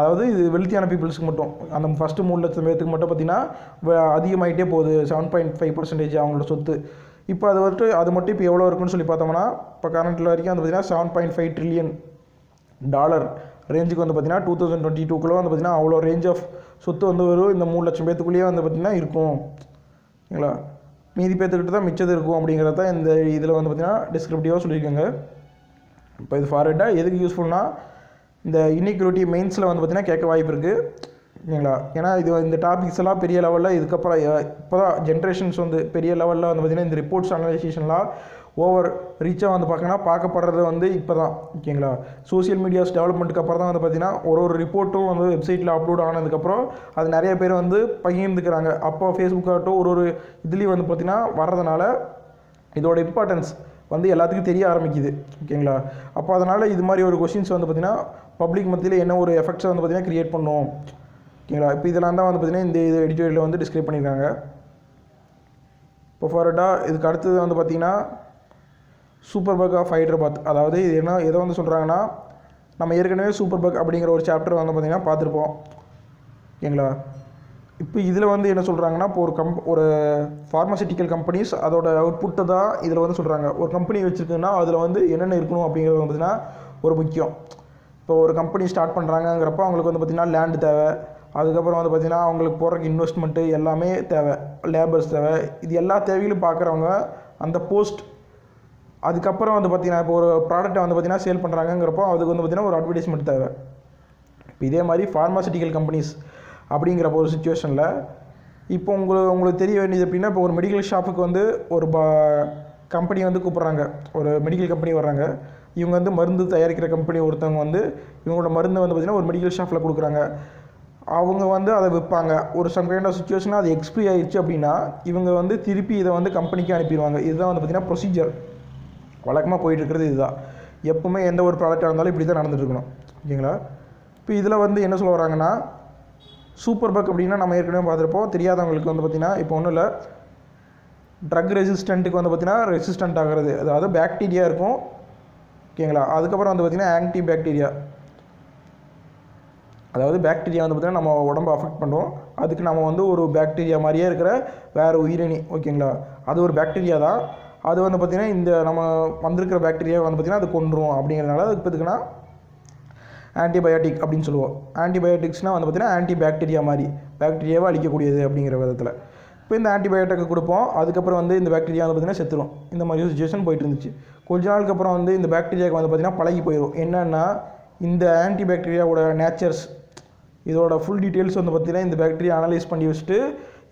அதாவது இது வெல்த்தியான பீப்புள்ஸுக்கு மட்டும் அந்த ஃபஸ்ட்டு மூணு லட்சம் பேர்த்துக்கு மட்டும் பார்த்திங்கன்னா அதிகமாகிட்டே போகுது செவன் பாயிண்ட் ஃபைவ் பர்சன்டேஜ் அவங்களோட சொத்து. இப்போ அது வந்துட்டு அது மட்டும் இப்போ எவ்வளோ இருக்குன்னு சொல்லி பார்த்தோம்னா இப்போ கரண்ட்டில் வரைக்கும் வந்து பார்த்திங்கன்னா seven point five trillion dollar ரேஞ்சுக்கு வந்து பார்த்திங்கன்னா டூ தௌசண்ட் டுவெண்ட்டி டூக்குள்ளே வந்து பார்த்திங்கன்னா அவ்வளோ ரேஞ்ச் ஆஃப் சொத்து வந்து வரும். இந்த மூணு லட்சம் பேர்த்துக்குள்ளேயே வந்து பார்த்திங்கன்னா இருக்கும் ஓகேங்களா. மீதி பேர்த்துக்கிட்ட தான் மிச்சது இருக்கும் அப்படிங்கிறத தான் இந்த இதில் வந்து பார்த்திங்கன்னா டிஸ்கிரிப்டிவாக சொல்லியிருக்காங்க. இப்போ இது ஃபார்வர்டாக எதுக்கு யூஸ்ஃபுல்னா இந்த இன்இக்வாலிட்டி மெயின்ஸில் வந்து பார்த்திங்கன்னா கேட்க வாய்ப்பு இருக்குது ஓகேங்களா. ஏன்னா இது இந்த டாபிக்ஸ் எல்லாம் பெரிய லெவலில் இதுக்கப்புறம் இப்போ தான் ஜென்ரேஷன்ஸ் வந்து பெரிய லெவலில் வந்து பார்த்திங்கன்னா இந்த ரிப்போர்ட்ஸ் அனலைசேஷன்லாம் ஓவர் ரீச்சாக வந்து பார்க்கணும்னா பார்க்கப்படுறது வந்து இப்போ தான் ஓகேங்களா. சோசியல் மீடியாஸ் டெவலப்மெண்ட்டுக்கு அப்புறம் தான் வந்து பார்த்திங்கன்னா ஒரு ஒரு ரிப்போர்ட்டும் வந்து வெப்சைட்டில் அப்லோட் ஆனதுக்கப்புறம் அது நிறைய பேர் வந்து பகிர்ந்துக்கிறாங்க. அப்போ ஃபேஸ்புக் ஆகட்டும் ஒரு ஒரு இதுலேயும் வந்து பார்த்திங்கன்னா வர்றதுனால இதோட இம்பார்ட்டன்ஸ் வந்து எல்லாத்துக்கும் தெரிய ஆரம்பிக்குது ஓகேங்களா. அப்போ அதனால் இது மாதிரி ஒரு கொஷின்ஸ் வந்து பார்த்திங்கன்னா பப்ளிக் மத்தியில் என்ன ஒரு எஃபெக்ட்ஸை வந்து பார்த்திங்கன்னா க்ரியேட் பண்ணும் ஓகேங்களா. இப்போ இதெல்லாம் தான் வந்து பார்த்திங்கன்னா இந்த இது எடிட்டோரியலில் வந்து டிஸ்கிரைப் பண்ணியிருக்காங்க. இப்போ ஃபார்வர்டாக இதுக்கு அடுத்தது வந்து பார்த்திங்கன்னா சூப்பர் பக் ஆஃப் ஹைதராபாத். அதாவது இது என்ன எதை வந்து சொல்கிறாங்கன்னா நம்ம ஏற்கனவே சூப்பர் பக் அப்படிங்கிற ஒரு சாப்டர் வந்து பார்த்திங்கன்னா பார்த்துருப்போம் ஓகேங்களா. இப்போ இதில் வந்து என்ன சொல்கிறாங்கன்னா இப்போ ஒரு கம்ப் ஒரு ஃபார்மசூட்டிக்கல் கம்பெனிஸ் அதோட அவுட்புட்டை தான் இதில் வந்து சொல்கிறாங்க. ஒரு கம்பெனி வச்சுருக்குன்னா அதில் வந்து என்னென்ன இருக்கணும் அப்படிங்கிறது வந்து பார்த்திங்கன்னா ஒரு முக்கியம். இப்போ ஒரு கம்பெனி ஸ்டார்ட் பண்ணுறாங்கிறப்போ அவங்களுக்கு வந்து பார்த்திங்கன்னா லேண்டு தேவை, அதுக்கப்புறம் வந்து பார்த்திங்கன்னா அவங்களுக்கு போடுறதுக்கு இன்வெஸ்ட்மெண்ட்டு எல்லாமே தேவை, லேபர்ஸ் தேவை. இது எல்லா தேவையிலும் பார்க்குறவங்க அந்த போஸ்ட் அதுக்கப்புறம் வந்து பார்த்திங்கன்னா இப்போ ஒரு ப்ராடக்ட்டை வந்து பார்த்திங்கன்னா சேல் பண்ணுறாங்கிறப்போ அதுக்கு வந்து பார்த்திங்கன்னா ஒரு அட்வர்டைஸ்மெண்ட் தேவை. இப்போ இதே மாதிரி ஃபார்மசூட்டிக்கல் கம்பெனிஸ் அப்படிங்கிறப்போ ஒரு சுச்சுவேஷனில் இப்போ உங்களுக்கு உங்களுக்கு தெரிய வேண்டியது எப்படின்னா இப்போ ஒரு மெடிக்கல் ஷாப்புக்கு வந்து ஒரு பா கம்பெனி வந்து கூப்பிட்றாங்க, ஒரு மெடிக்கல் கம்பெனி வர்றாங்க. இவங்க வந்து மருந்து தயாரிக்கிற கம்பெனி ஒருத்தவங்க வந்து இவங்களோட மருந்தை வந்து பார்த்திங்கன்னா ஒரு மெடிக்கல் ஷாப்பில் கொடுக்குறாங்க. அவங்க வந்து அதை விற்பாங்க. ஒரு சம் கைண்ட் ஆஃப் சுச்சுவேஷனாக அது எக்ஸ்பிரி ஆகிடுச்சு அப்படின்னா இவங்க வந்து திருப்பி இதை வந்து கம்பெனிக்கு அனுப்பிடுவாங்க. இதுதான் வந்து பார்த்திங்கன்னா ப்ரொசீஜர் வழக்கமாக போயிட்டுருக்கிறது. இதுதான் எப்பவுமே எந்த ஒரு ப்ராடக்டாக இருந்தாலும் இப்படி தான் நடந்துகிட்ருக்கணும் ஓகேங்களா. இப்போ இதில் வந்து என்ன சொல்ல வராங்கன்னா சூப்பர் பக் அப்படின்னா நம்ம ஏற்கனவே பார்த்துருப்போம். தெரியாதவங்களுக்கு வந்து பார்த்திங்கன்னா இப்போ ஒன்றும் இல்லை ட்ரக் ரெசிஸ்டண்ட்டுக்கு வந்து பார்த்திங்கன்னா ரெசிஸ்டண்ட் ஆகிறது அதாவது பாக்டீரியா இருக்கும் ஓகேங்களா. அதுக்கப்புறம் வந்து பார்த்திங்கன்னா ஆன்டி பாக்டீரியா அதாவது பாக்டீரியா வந்து பார்த்திங்கன்னா நம்ம உடம்பை அஃபெக்ட் பண்ணுவோம். அதுக்கு நம்ம வந்து ஒரு பாக்டீரியா மாதிரியே இருக்கிற வேறு உயிரணி ஓகேங்களா. அது ஒரு பாக்டீரியா தான். அது வந்து பார்த்திங்கன்னா இந்த நம்ம வந்திருக்கிற பாக்டீரியாவை வந்து பார்த்திங்கன்னா அது கொன்றும் அப்படிங்கிறதுனால அதுக்கு பார்த்திங்கன்னா ஆன்டிபயோட்டிக் அப்படின்னு சொல்லுவோம். ஆன்டிபயோட்டிக்ஸ்னால் வந்து பார்த்திங்கன்னா ஆன்டி பாக்டீரியா மாதிரி பாக்டீரியாவை அழிக்கக்கூடியது அப்படிங்கிற விதத்தில் இப்போ இந்த ஆன்டிபயோட்டிக்கை கொடுப்போம். அதுக்கப்புறம் வந்து இந்த பாக்டீரியா வந்து பார்த்திங்கன்னா செத்துடும். இந்த மாதிரி சுச்சுவேஷன் போயிட்டு இருந்துச்சு. கொஞ்ச நாளுக்கு அப்புறம் வந்து இந்த பாக்டீரியாவுக்கு வந்து பார்த்திங்கன்னா பழகி போயிடும். என்னென்னா இந்த ஆன்டி பாக்டீரியாவோட நேச்சர்ஸ் இதோட ஃபுல் டீட்டெயில்ஸ் வந்து பார்த்திங்கன்னா இந்த பாக்டீரியா அனலைஸ் பண்ணி வச்சுட்டு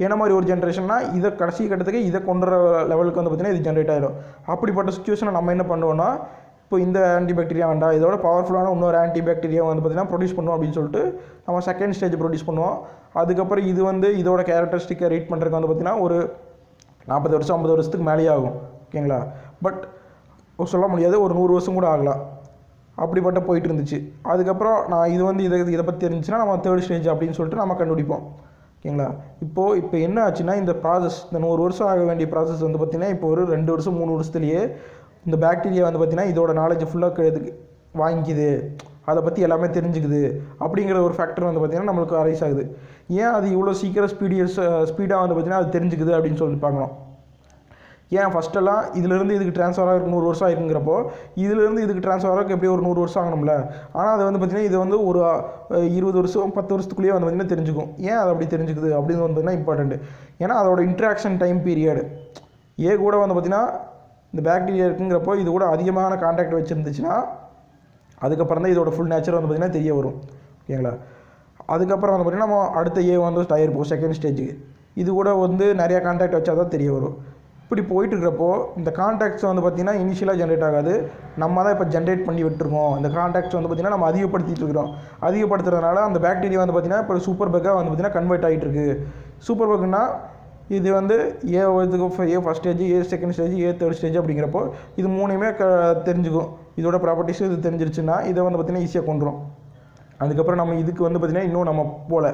ஏனமாரி ஒரு ஜெனரேஷன்னா இத கடைசி கட்டத்துக்கு இத கொன்ற லெவலுக்கு வந்து பார்த்தீங்கன்னா இது ஜெனரேட் ஆயிடும். அப்படிப்பட்ட சிச்சுவேஷனை நம்ம என்ன பண்ணுவோம்னா இப்போ இந்த ஆன்டிபாக்டீரியா வேண்டாம், இதோட பவர்ஃபுல்லான இன்னொரு ஆன்டிபாக்டீரியா வந்து பார்த்தீங்கன்னா ப்ரொடியூஸ் பண்ணுவோம் அப்படின்னு சொல்லிட்டு நம்ம செகண்ட் ஸ்டேஜ் ப்ரொடியூஸ் பண்ணுவோம். அதுக்கப்புறம் இது வந்து இதோட கேரக்டரிஸ்டிக்கை ரீட் பண்ணுறதுக்கு வந்து பார்த்தீங்கன்னா ஒரு நாற்பது வருஷம் ஐம்பது வருஷத்துக்கு மேலே ஆகும். ஓகேங்களா? பட் சொல்ல முடியாது, ஒரு நூறு வருஷம் கூட ஆகலாம். அப்படிப்பட்ட போயிட்டு இருந்துச்சு. அதுக்கப்புறம் நான் இது வந்து இதை இதை பற்றி தெரிஞ்சுன்னா நம்ம தேர்ட் ஸ்டேஜ் அப்படின்னு சொல்லிட்டு நம்ம கண்டுபிடிப்போம். ஓகேங்களா? இப்போது இப்போ என்ன ஆச்சுன்னா இந்த ப்ராசஸ், இந்த நூறு வருஷம் ஆக வேண்டிய ப்ராசஸ் வந்து பார்த்திங்கன்னா இப்போ ஒரு ரெண்டு வருஷம் மூணு வருஷத்துலேயே இந்த பாக்டீரியா வந்து பார்த்திங்கன்னா இதோட நாலேஜ் ஃபுல்லாக வாங்கிக்குது, அதை பற்றி எல்லாமே தெரிஞ்சுக்குது அப்படிங்கிற ஒரு ஃபேக்டர் வந்து பார்த்திங்கன்னா நம்மளுக்கு அரைஸ் ஆகுது. ஏன் அது இவ்வளோ சீக்கிரம் ஸ்பீடியஸ் ஸ்பீடாக வந்து பார்த்திங்கன்னா அது தெரிஞ்சுக்குது அப்படின்னு சொல்லிட்டு பார்க்கணும். ஏன் ஃபஸ்ட்டெல்லாம் இதிலேருந்து இதுக்கு ட்ரான்ஸ்ஃபர் ஆகிருக்கு நூறு வருஷம் ஆகிருங்கிறப்போ இதிலேருந்து இதுக்கு ட்ரான்ஸ்ஃபர் ஆகிறக்கு எப்படியும் ஒரு நூறு வருஷம் ஆகணும்ல. ஆனால் அது வந்து பார்த்திங்கன்னா இது வந்து ஒரு இருபது வருஷம் பத்து வருஷத்துக்குள்ளேயே வந்து பார்த்திங்கன்னா தெரிஞ்சுக்கும். ஏன் அது அப்படி தெரிஞ்சுக்குது அப்படின்னு வந்து பார்த்திங்கன்னா இம்பார்ட்டண்ட்டு. ஏன்னா அதோட இன்ட்ராக்ஷன் டைம் பீரியடு ஏ கூட வந்து பார்த்திங்கன்னா இந்த பாக்டீரியா இருக்குங்கிறப்போ இது கூட அதிகமான கான்டாக்ட் வச்சுருந்துச்சுன்னா அதுக்கப்புறம் தான் இதோட ஃபுல் நேச்சர் வந்து பார்த்திங்கன்னா தெரிய வரும். ஓகேங்களா? அதுக்கப்புறம் வந்து பார்த்திங்கன்னா நம்ம அடுத்த ஏ வந்து டயர் போகும் செகண்ட் ஸ்டேஜுக்கு. இது கூட வந்து நிறையா கான்டாக்ட் வச்சா தான் தெரிய வரும். இப்படி போயிட்டுருக்கிறப்போ இந்த கான்டாக்ட்ஸ் வந்து பார்த்திங்கன்னா இனிஷியலாக ஜென்ரேட் ஆகாது, நம்ம தான் இப்போ ஜென்ரேட் பண்ணி விட்டுருக்கோம். இந்த கான்டாக்ட்ஸ் வந்து பார்த்திங்கன்னா நம்ம அதிகப்படுத்திட்டு இருக்கிறோம். அதிகப்படுத்துறதுனால அந்த பாக்டீரியா வந்து பார்த்திங்கன்னா இப்போ சூப்பர் பக்காக வந்து பார்த்திங்கன்னா கன்வெர்ட் ஆகிட்டுருக்கு. சூப்பர் பக்குன்னா இது வந்து a a first stage, a second stage, a third stage அப்படிங்கிறப்போ இது மூணுமே க தெரிஞ்சுக்கும். இதோட ப்ராப்பர்ட்டிஸ் இது தெரிஞ்சிருச்சுன்னா இதை வந்து பார்த்திங்கன்னா ஈஸியாக கொண்டுரும். அதுக்கப்புறம் நம்ம இதுக்கு வந்து பார்த்திங்கன்னா இன்னும் நம்ம போகல,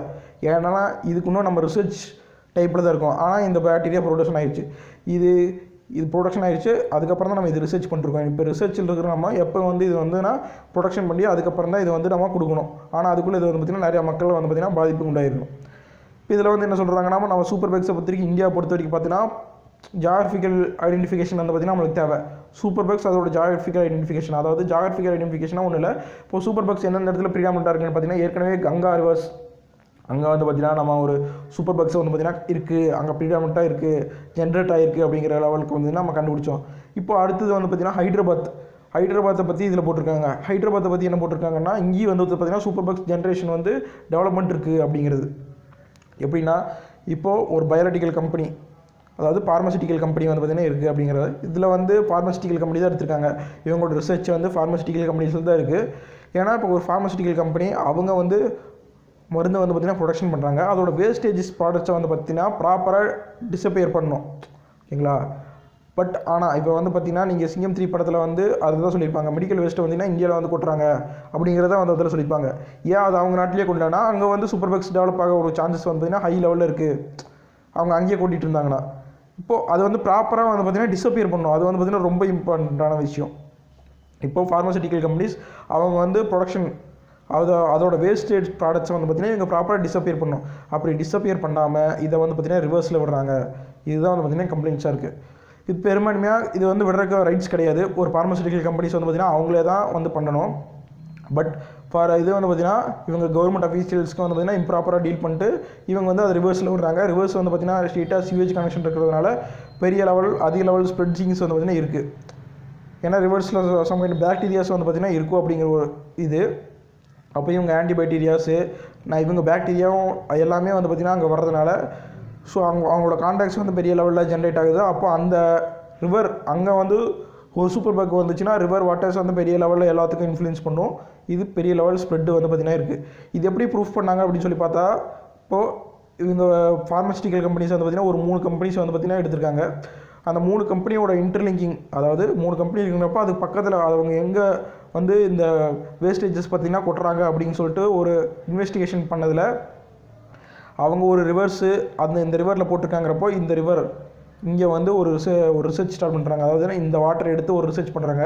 ஏன்னா இதுக்கு இன்னும் நம்ம ரிசர்ச் டைப்பில் தான் இருக்கும். ஆனால் இந்த பாக்டீரியா ப்ரொடக்ஷன் ஆகிடுச்சு, இது இது ப்ரொடக்ஷன் ஆகிடுச்சு. அதுக்கப்புறம் தான் நம்ம இது ரிசர்ச் பண்ணிருக்கோம். இப்போ ரிசர்ச்சில் இருக்கிற நம்ம எப்போ வந்து இது வந்து நான் ப்ரொடக்ஷன் பண்ணி அதுக்கப்புறம் தான் இது வந்து நம்ம கொடுக்கணும். ஆனால் அதுக்குள்ளே இது வந்து பார்த்திங்கன்னா நிறையா மக்கள் வந்து பார்த்திங்கன்னா பாதிப்பு உண்டாயிருக்கும். இப்போ இதில் வந்து என்ன சொல்கிறாங்கன்னா நம்ம சூப்பர் பக்ஸை பொறுத்த வரைக்கும் இந்தியா பொறுத்த வரைக்கும் பார்த்திங்கன்னா ஜாகிரபிக்கல் ஐடென்டிஃபிகேஷன் வந்து பார்த்திங்கன்னா நம்மளுக்கு தேவை. சூப்பர் பக்ஸ் அதோட ஜாகிரபிக்கல் ஐடென்டிஃபிகேஷன், அதாவது ஜாகிரபிக்கல் ஐடென்டிஃபிகேஷனாக ஒன்றும் இல்லை. இப்போ சூப்பர் பக்ஸ் எந்தெந்த இடத்துல ப்ரீடாமினன்ட்டாக இருக்குன்னு பார்த்திங்கன்னா ஏற்கனவே கங்கா ரிவர்ஸ் அங்கே வந்து பார்த்திங்கன்னா நம்ம ஒரு சூப்பர் பக்ஸ் வந்து பார்த்திங்கன்னா இருக்குது, அங்கே ப்ரீடாமினன்ட்டாக இருக்குது, ஜென்ரேட் ஆகிருக்கு அப்படிங்கிற லெவலுக்கு வந்து நம்ம கண்டுபிடிச்சோம். இப்போ அடுத்தது வந்து பார்த்திங்கன்னா ஹைதராபாத் ஹைதராபாத்தை பற்றி இதில் போட்டிருக்காங்க. ஹைதராபாத்தை பற்றி என்ன போட்டிருக்காங்கன்னா இங்கேயும் வந்து பார்த்திங்கன்னா சூப்பர் பக்ஸ் ஜென்ரேஷன் வந்து டெவலப்மெண்ட் இருக்குது அப்படிங்கிறது. எப்படின்னா இப்போது ஒரு பயோலட்டிக்கல் கம்பெனி, அதாவது பார்மசிட்டிக்கல் கம்பெனி வந்து பார்த்திங்கன்னா இருக்குது அப்படிங்கிறது. இதில் வந்து பார்மசிட்டிக்கல் கம்பெனி தான் எடுத்திருக்காங்க. இவங்களோட ரிசர்ச் வந்து பார்மசிட்டிக்கல் கம்பெனிஸில் தான் இருக்குது. ஏன்னா இப்போ ஒரு பார்மசிட்டிக்கல் கம்பெனி அவங்க வந்து மருந்து வந்து பார்த்திங்கன்னா ப்ரொடக்ஷன் பண்ணுறாங்க, அதோட வேஸ்டேஜஸ் ப்ராடக்ட்ஸை வந்து பார்த்திங்கன்னா ப்ராப்பராக டிஸப்பியர் பண்ணணும். ஓகேங்களா? பட் ஆனால் இப்போ வந்து பார்த்திங்கன்னா நீங்கள் சிங்கம் த்ரீ படத்தில் வந்து அதுதான் சொல்லியிருப்பாங்க, மெடிக்கல் வேஸ்ட்டை வந்திங்கன்னா இந்தியாவில் வந்து கொட்டுறாங்க அப்படிங்கிறத வந்து அதில் சொல்லியிருப்பாங்க. ஏன் அது அவங்க நாட்டிலே கொண்டானா அங்கே வந்து சூப்பர் பக்ஸ் டெவலப் ஆக ஒரு சான்சஸ் வந்து பார்த்திங்கன்னா ஹை லெவலில் இருக்குது. அவங்க அங்கேயே கொட்டிகிட்டு இருந்தாங்கன்னா இப்போது அது வந்து ப்ராப்பராக வந்து பார்த்திங்கன்னா டிஸப்பியர் பண்ணணும். அது வந்து பார்த்திங்கன்னா ரொம்ப இம்பார்ட்டண்ட்டான விஷயம். இப்போது ஃபார்மசூட்டிக்கல் கம்பெனிஸ் அவங்க வந்து ப்ரொடக்ஷன் அதோ அதோட வேஸ்டேஜ் ப்ராடக்ட்ஸை வந்து பார்த்திங்கன்னா இவங்க ப்ராப்பராக டிஸப்பியர் பண்ணணும். அப்படி டிஸப்பியர் பண்ணாமல் இதை வந்து பார்த்திங்கன்னா ரிவர்ஸில் விடுறாங்க. இதுதான் வந்து பார்த்திங்கன்னா கம்ப்ளைண்ட்ஸாக இருக்குது. இது பெரும்பான்மையாக இது வந்து விடுறதுக்கு ரைட்ஸ் கிடையாது. ஒரு பார்மசூட்டிக்கல் கம்பெனிஸ் வந்து பார்த்திங்கன்னா அவங்களே தான் வந்து பண்ணணும். பட் ஃபார் இது வந்து பார்த்திங்கன்னா இவங்க கவர்மெண்ட் அஃபீஷியல்ஸ்க்கு வந்து பார்த்திங்கன்னா இம்ப்ராப்பராக டீல் பண்ணிட்டு இவங்க வந்து அது ரிவர்ஸில் விடுறாங்க. ரிவர்ஸ் வந்து பார்த்திங்கன்னா ஸ்ட்ரெயிட்டாக சிவேஜ் கனெக்ஷன் இருக்கிறதுனால பெரிய லெவல் அதிக லெவல் ஸ்ப்ரெட்ஸிங்ஸ் வந்து பார்த்திங்கன்னா இருக்குது. ஏன்னா ரிவர்ஸில் சம் கைண்ட் பாக்டீரியாஸ் வந்து பார்த்திங்கன்னா இருக்கும் அப்படிங்கிற ஒரு இது. அப்போ இவங்க ஆன்டிபயோட்டிக்ஸு நான் இவங்க பாக்டீரியாவும் எல்லாமே வந்து பார்த்திங்கன்னா அங்கே வர்றதுனால ஸோ அவங்க அவங்களோட கான்டாக்ட்ஸ் வந்து பெரிய லெவலில் ஜென்ரேட் ஆகுது. அப்போ அந்த ரிவர் அங்கே வந்து ஒரு சூப்பர் பக் வந்துச்சுன்னா ரிவர் வாட்டர்ஸ் வந்து பெரிய லெவலில் எல்லாத்துக்கும் இன்ஃப்ளூயன்ஸ் பண்ணும். இது பெரிய லெவல் ஸ்ப்ரெட்டு வந்து பார்த்திங்கன்னா இருக்குது. இது எப்படி ப்ரூஃப் பண்ணாங்க அப்படின்னு சொல்லி பார்த்தா இப்போது இவங்க ஃபார்மசூட்டிக்கல் கம்பெனிஸ் வந்து பார்த்திங்கன்னா ஒரு மூணு கம்பெனிஸ் வந்து பார்த்திங்கன்னா எடுத்திருக்காங்க. அந்த மூணு கம்பெனியோட இன்டர்லிங்கிங், அதாவது மூணு கம்பெனி இருக்குங்கிறப்போ அதுக்கு பக்கத்தில் அவங்க எங்கே வந்து இந்த வேஸ்டேஜஸ் பார்த்திங்கன்னா கொட்டுறாங்க அப்படின்னு சொல்லிட்டு ஒரு இன்வெஸ்டிகேஷன் பண்ணதில் அவங்க ஒரு ரிவர்ஸு அந்த இந்த ரிவரில் போட்டிருக்காங்கிறப்போ இந்த ரிவர் இங்கே வந்து ஒரு ஒரு ரிசர்ச் ஸ்டார்ட் பண்ணுறாங்க. அதாவது இந்த வாட்டர் எடுத்து ஒரு ரிசர்ச் பண்ணுறாங்க.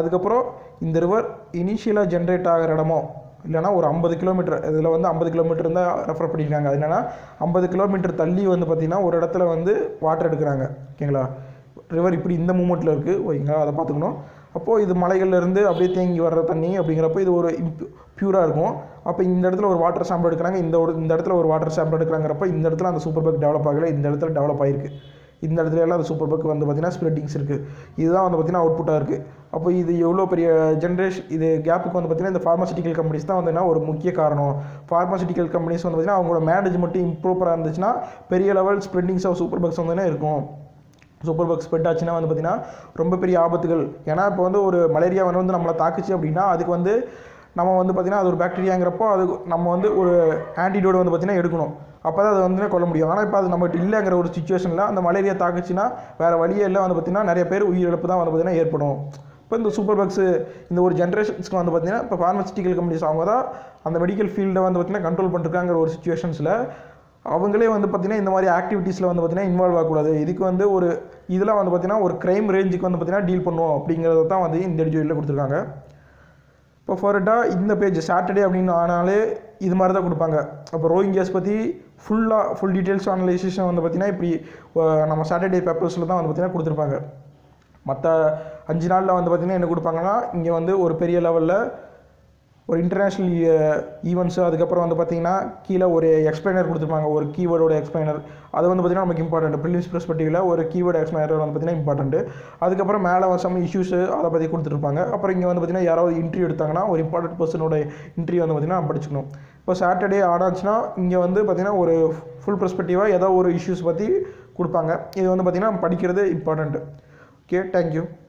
அதுக்கப்புறம் இந்த ரிவர் இனிஷியலாக ஜென்ரேட் ஆகிற இடமோ இல்லைனா ஒரு ஐம்பது கிலோமீட்டர் இதில் வந்து ஐம்பது கிலோமீட்டர் தான் ரெஃபர் பண்ணியிருக்காங்க. அது என்னென்னா ஐம்பது கிலோமீட்டர் தள்ளி வந்து பார்த்திங்கன்னா ஒரு இடத்துல வந்து வாட்டர் எடுக்கிறாங்க. ஓகேங்களா? ரிவர் இப்படி இந்த மூமெண்ட்டில் இருக்குது. ஓகேங்களா? அதை பார்த்துக்கணும். அப்போது இது மலைகள்லேருந்து அப்படியே தேங்கி வர்ற தண்ணி அப்படிங்கிறப்போ இது ஒரு பியூராக இருக்கும். அப்போ இந்த இடத்துல ஒரு வாட்டர் சாம்பிள் எடுக்கிறாங்க, இந்த ஒரு இந்த இடத்துல ஒரு வாட்டர் சாம்பிள் எடுக்கிறாங்கிறப்போ இந்த இடத்துல அந்த சூப்பர் பக் டெவலப் ஆகலை, இந்த இடத்துல டெவலப் ஆகிருக்கு. இந்த இடத்துல எல்லாம் சூப்பர் பக் வந்து பாத்தீங்கன்னா ஸ்ப்ரெட்டிங்ஸ் இருக்கு இதுதான் வந்து பாத்தீங்கன்னா அவுட்புட்டா இருக்கு அப்ப இது எவ்வளவு பெரிய ஜெனரேஷன் இது கேப்புக்கு வந்து பாத்தீங்கன்னா இந்த pharmaceutical companies தான் வந்துனா ஒரு முக்கிய காரணம் pharmaceutical companies வந்து பாத்தீங்கன்னா அவங்களோட மேனேஜ்மென்ட் இம்ப்ரூவரா இருந்துச்சுனா பெரிய level spreadings of super bugs வந்துனா இருக்கும் சூப்பர் பக் ஸ்ப்ரெட் ஆச்சுனா வந்து பாத்தீங்கன்னா ரொம்ப பெரிய ஆபத்துகள் ஏனா இப்ப வந்து ஒரு மலேரியா வந்து நம்மள தாக்குச்சு அப்படினா அதுக்கு வந்து நம்ம வந்து பாத்தீங்கன்னா அது ஒரு பாக்டீரியாங்கறப்போ அது நம்ம வந்து ஒரு ஆன்டிடோட் வந்து பாத்தீங்கன்னா எடுக்கணும் அப்பதான் அது வந்து கொல்ல முடியும் ஆனா இப்ப அது நமக்கு இல்லங்கற ஒரு சிச்சுவேஷன்ல அந்த மலேரியா தாக்குச்சுனா வேற வழியே இல்ல வந்து பாத்தீங்கன்னா நிறைய பேர் உயிரிழப்பு தான் வந்து பாத்தீங்கன்னா ஏற்படும் இப்ப இந்த சூப்பர் பக்ஸ் இந்த ஒரு ஜெனரேஷன்ஸ்க்கு வந்து பாத்தீங்கன்னா இப்ப pharmaceutical companies அவங்கதா அந்த மெடிக்கல் ஃபீல்ட வந்து பாத்தீங்கன்னா கண்ட்ரோல் பண்றங்கற ஒரு சிச்சுவேஷன்ஸ்ல அவங்களே வந்து பாத்தீங்கன்னா இந்த மாதிரி ஆக்டிவிட்டீஸ்ல வந்து பாத்தீங்கன்னா இன்வால்வ் ஆக கூடாது இதுக்கு வந்து ஒரு இதெல்லாம் வந்து பாத்தீங்கன்னா ஒரு crime range-க்கு வந்து பாத்தீங்கன்னா டீல் பண்ணுவோம் அப்படிங்கறத தான் வந்து இந்த எடிட்டோரியல்ல கொடுத்திருக்காங்க இப்போ ஃபர்டா இந்த பேஜ் சாட்டர்டே அப்படின ஆனாலே இது மாதிரி தான் கொடுப்பாங்க அப்ப ரோயிங் கேஸ் பத்தி ஃபுல்லா ஃபுல் டீடைல்ஸ் அனலைசிஸ் வந்து பாத்தீனா இப்படி நம்ம சாட்டர்டே பேப்பர்ஸ்ல தான் வந்து பாத்தீனா கொடுத்திருப்பாங்க மத்த அஞ்சு நாள்ல வந்து பாத்தீனா என்ன கொடுப்பாங்கன்னா இங்க வந்து ஒரு பெரிய லெவல்ல ஒரு இன்டர்நேஷனல் ஈவென்ட்ஸ் அதுக்கு அப்புறம் வந்து பாத்தீனா கீழ ஒரு எக்ஸ்பிளைனர் கொடுத்திருப்பாங்க ஒரு கீவேர்டோட எக்ஸ்பிளைனர் அது வந்து பாத்தீனா நமக்கு இம்பார்ட்டன்ட் prelims perspectiveல ஒரு கீவேர்ட் எக்ஸ்பிளைனர் வந்து பாத்தீனா இம்பார்ட்டன்ட் அதுக்கு அப்புறம் மேல வசம் இஷ்யூஸ் அத பத்தி கொடுத்திருப்பாங்க அப்புறம் இங்க வந்து பாத்தீனா யாராவது இன்டர்வியூ எடுத்தாங்கனா ஒரு இம்பார்ட்டன்ட் பர்சனோட இன்டர்வியூ வந்து பாத்தீனா படிச்சுக்கணும் இப்போ சாட்டர்டே ஆனாச்சுனா இங்க வந்து பாத்தீனா ஒரு ஃபுல் perspectiveவா ஏதா ஒரு இஷ்யூஸ் பத்தி கொடுப்பாங்க இது வந்து பாத்தீனா படிக்கிறது இம்பார்ட்டன்ட் ஓகே thank you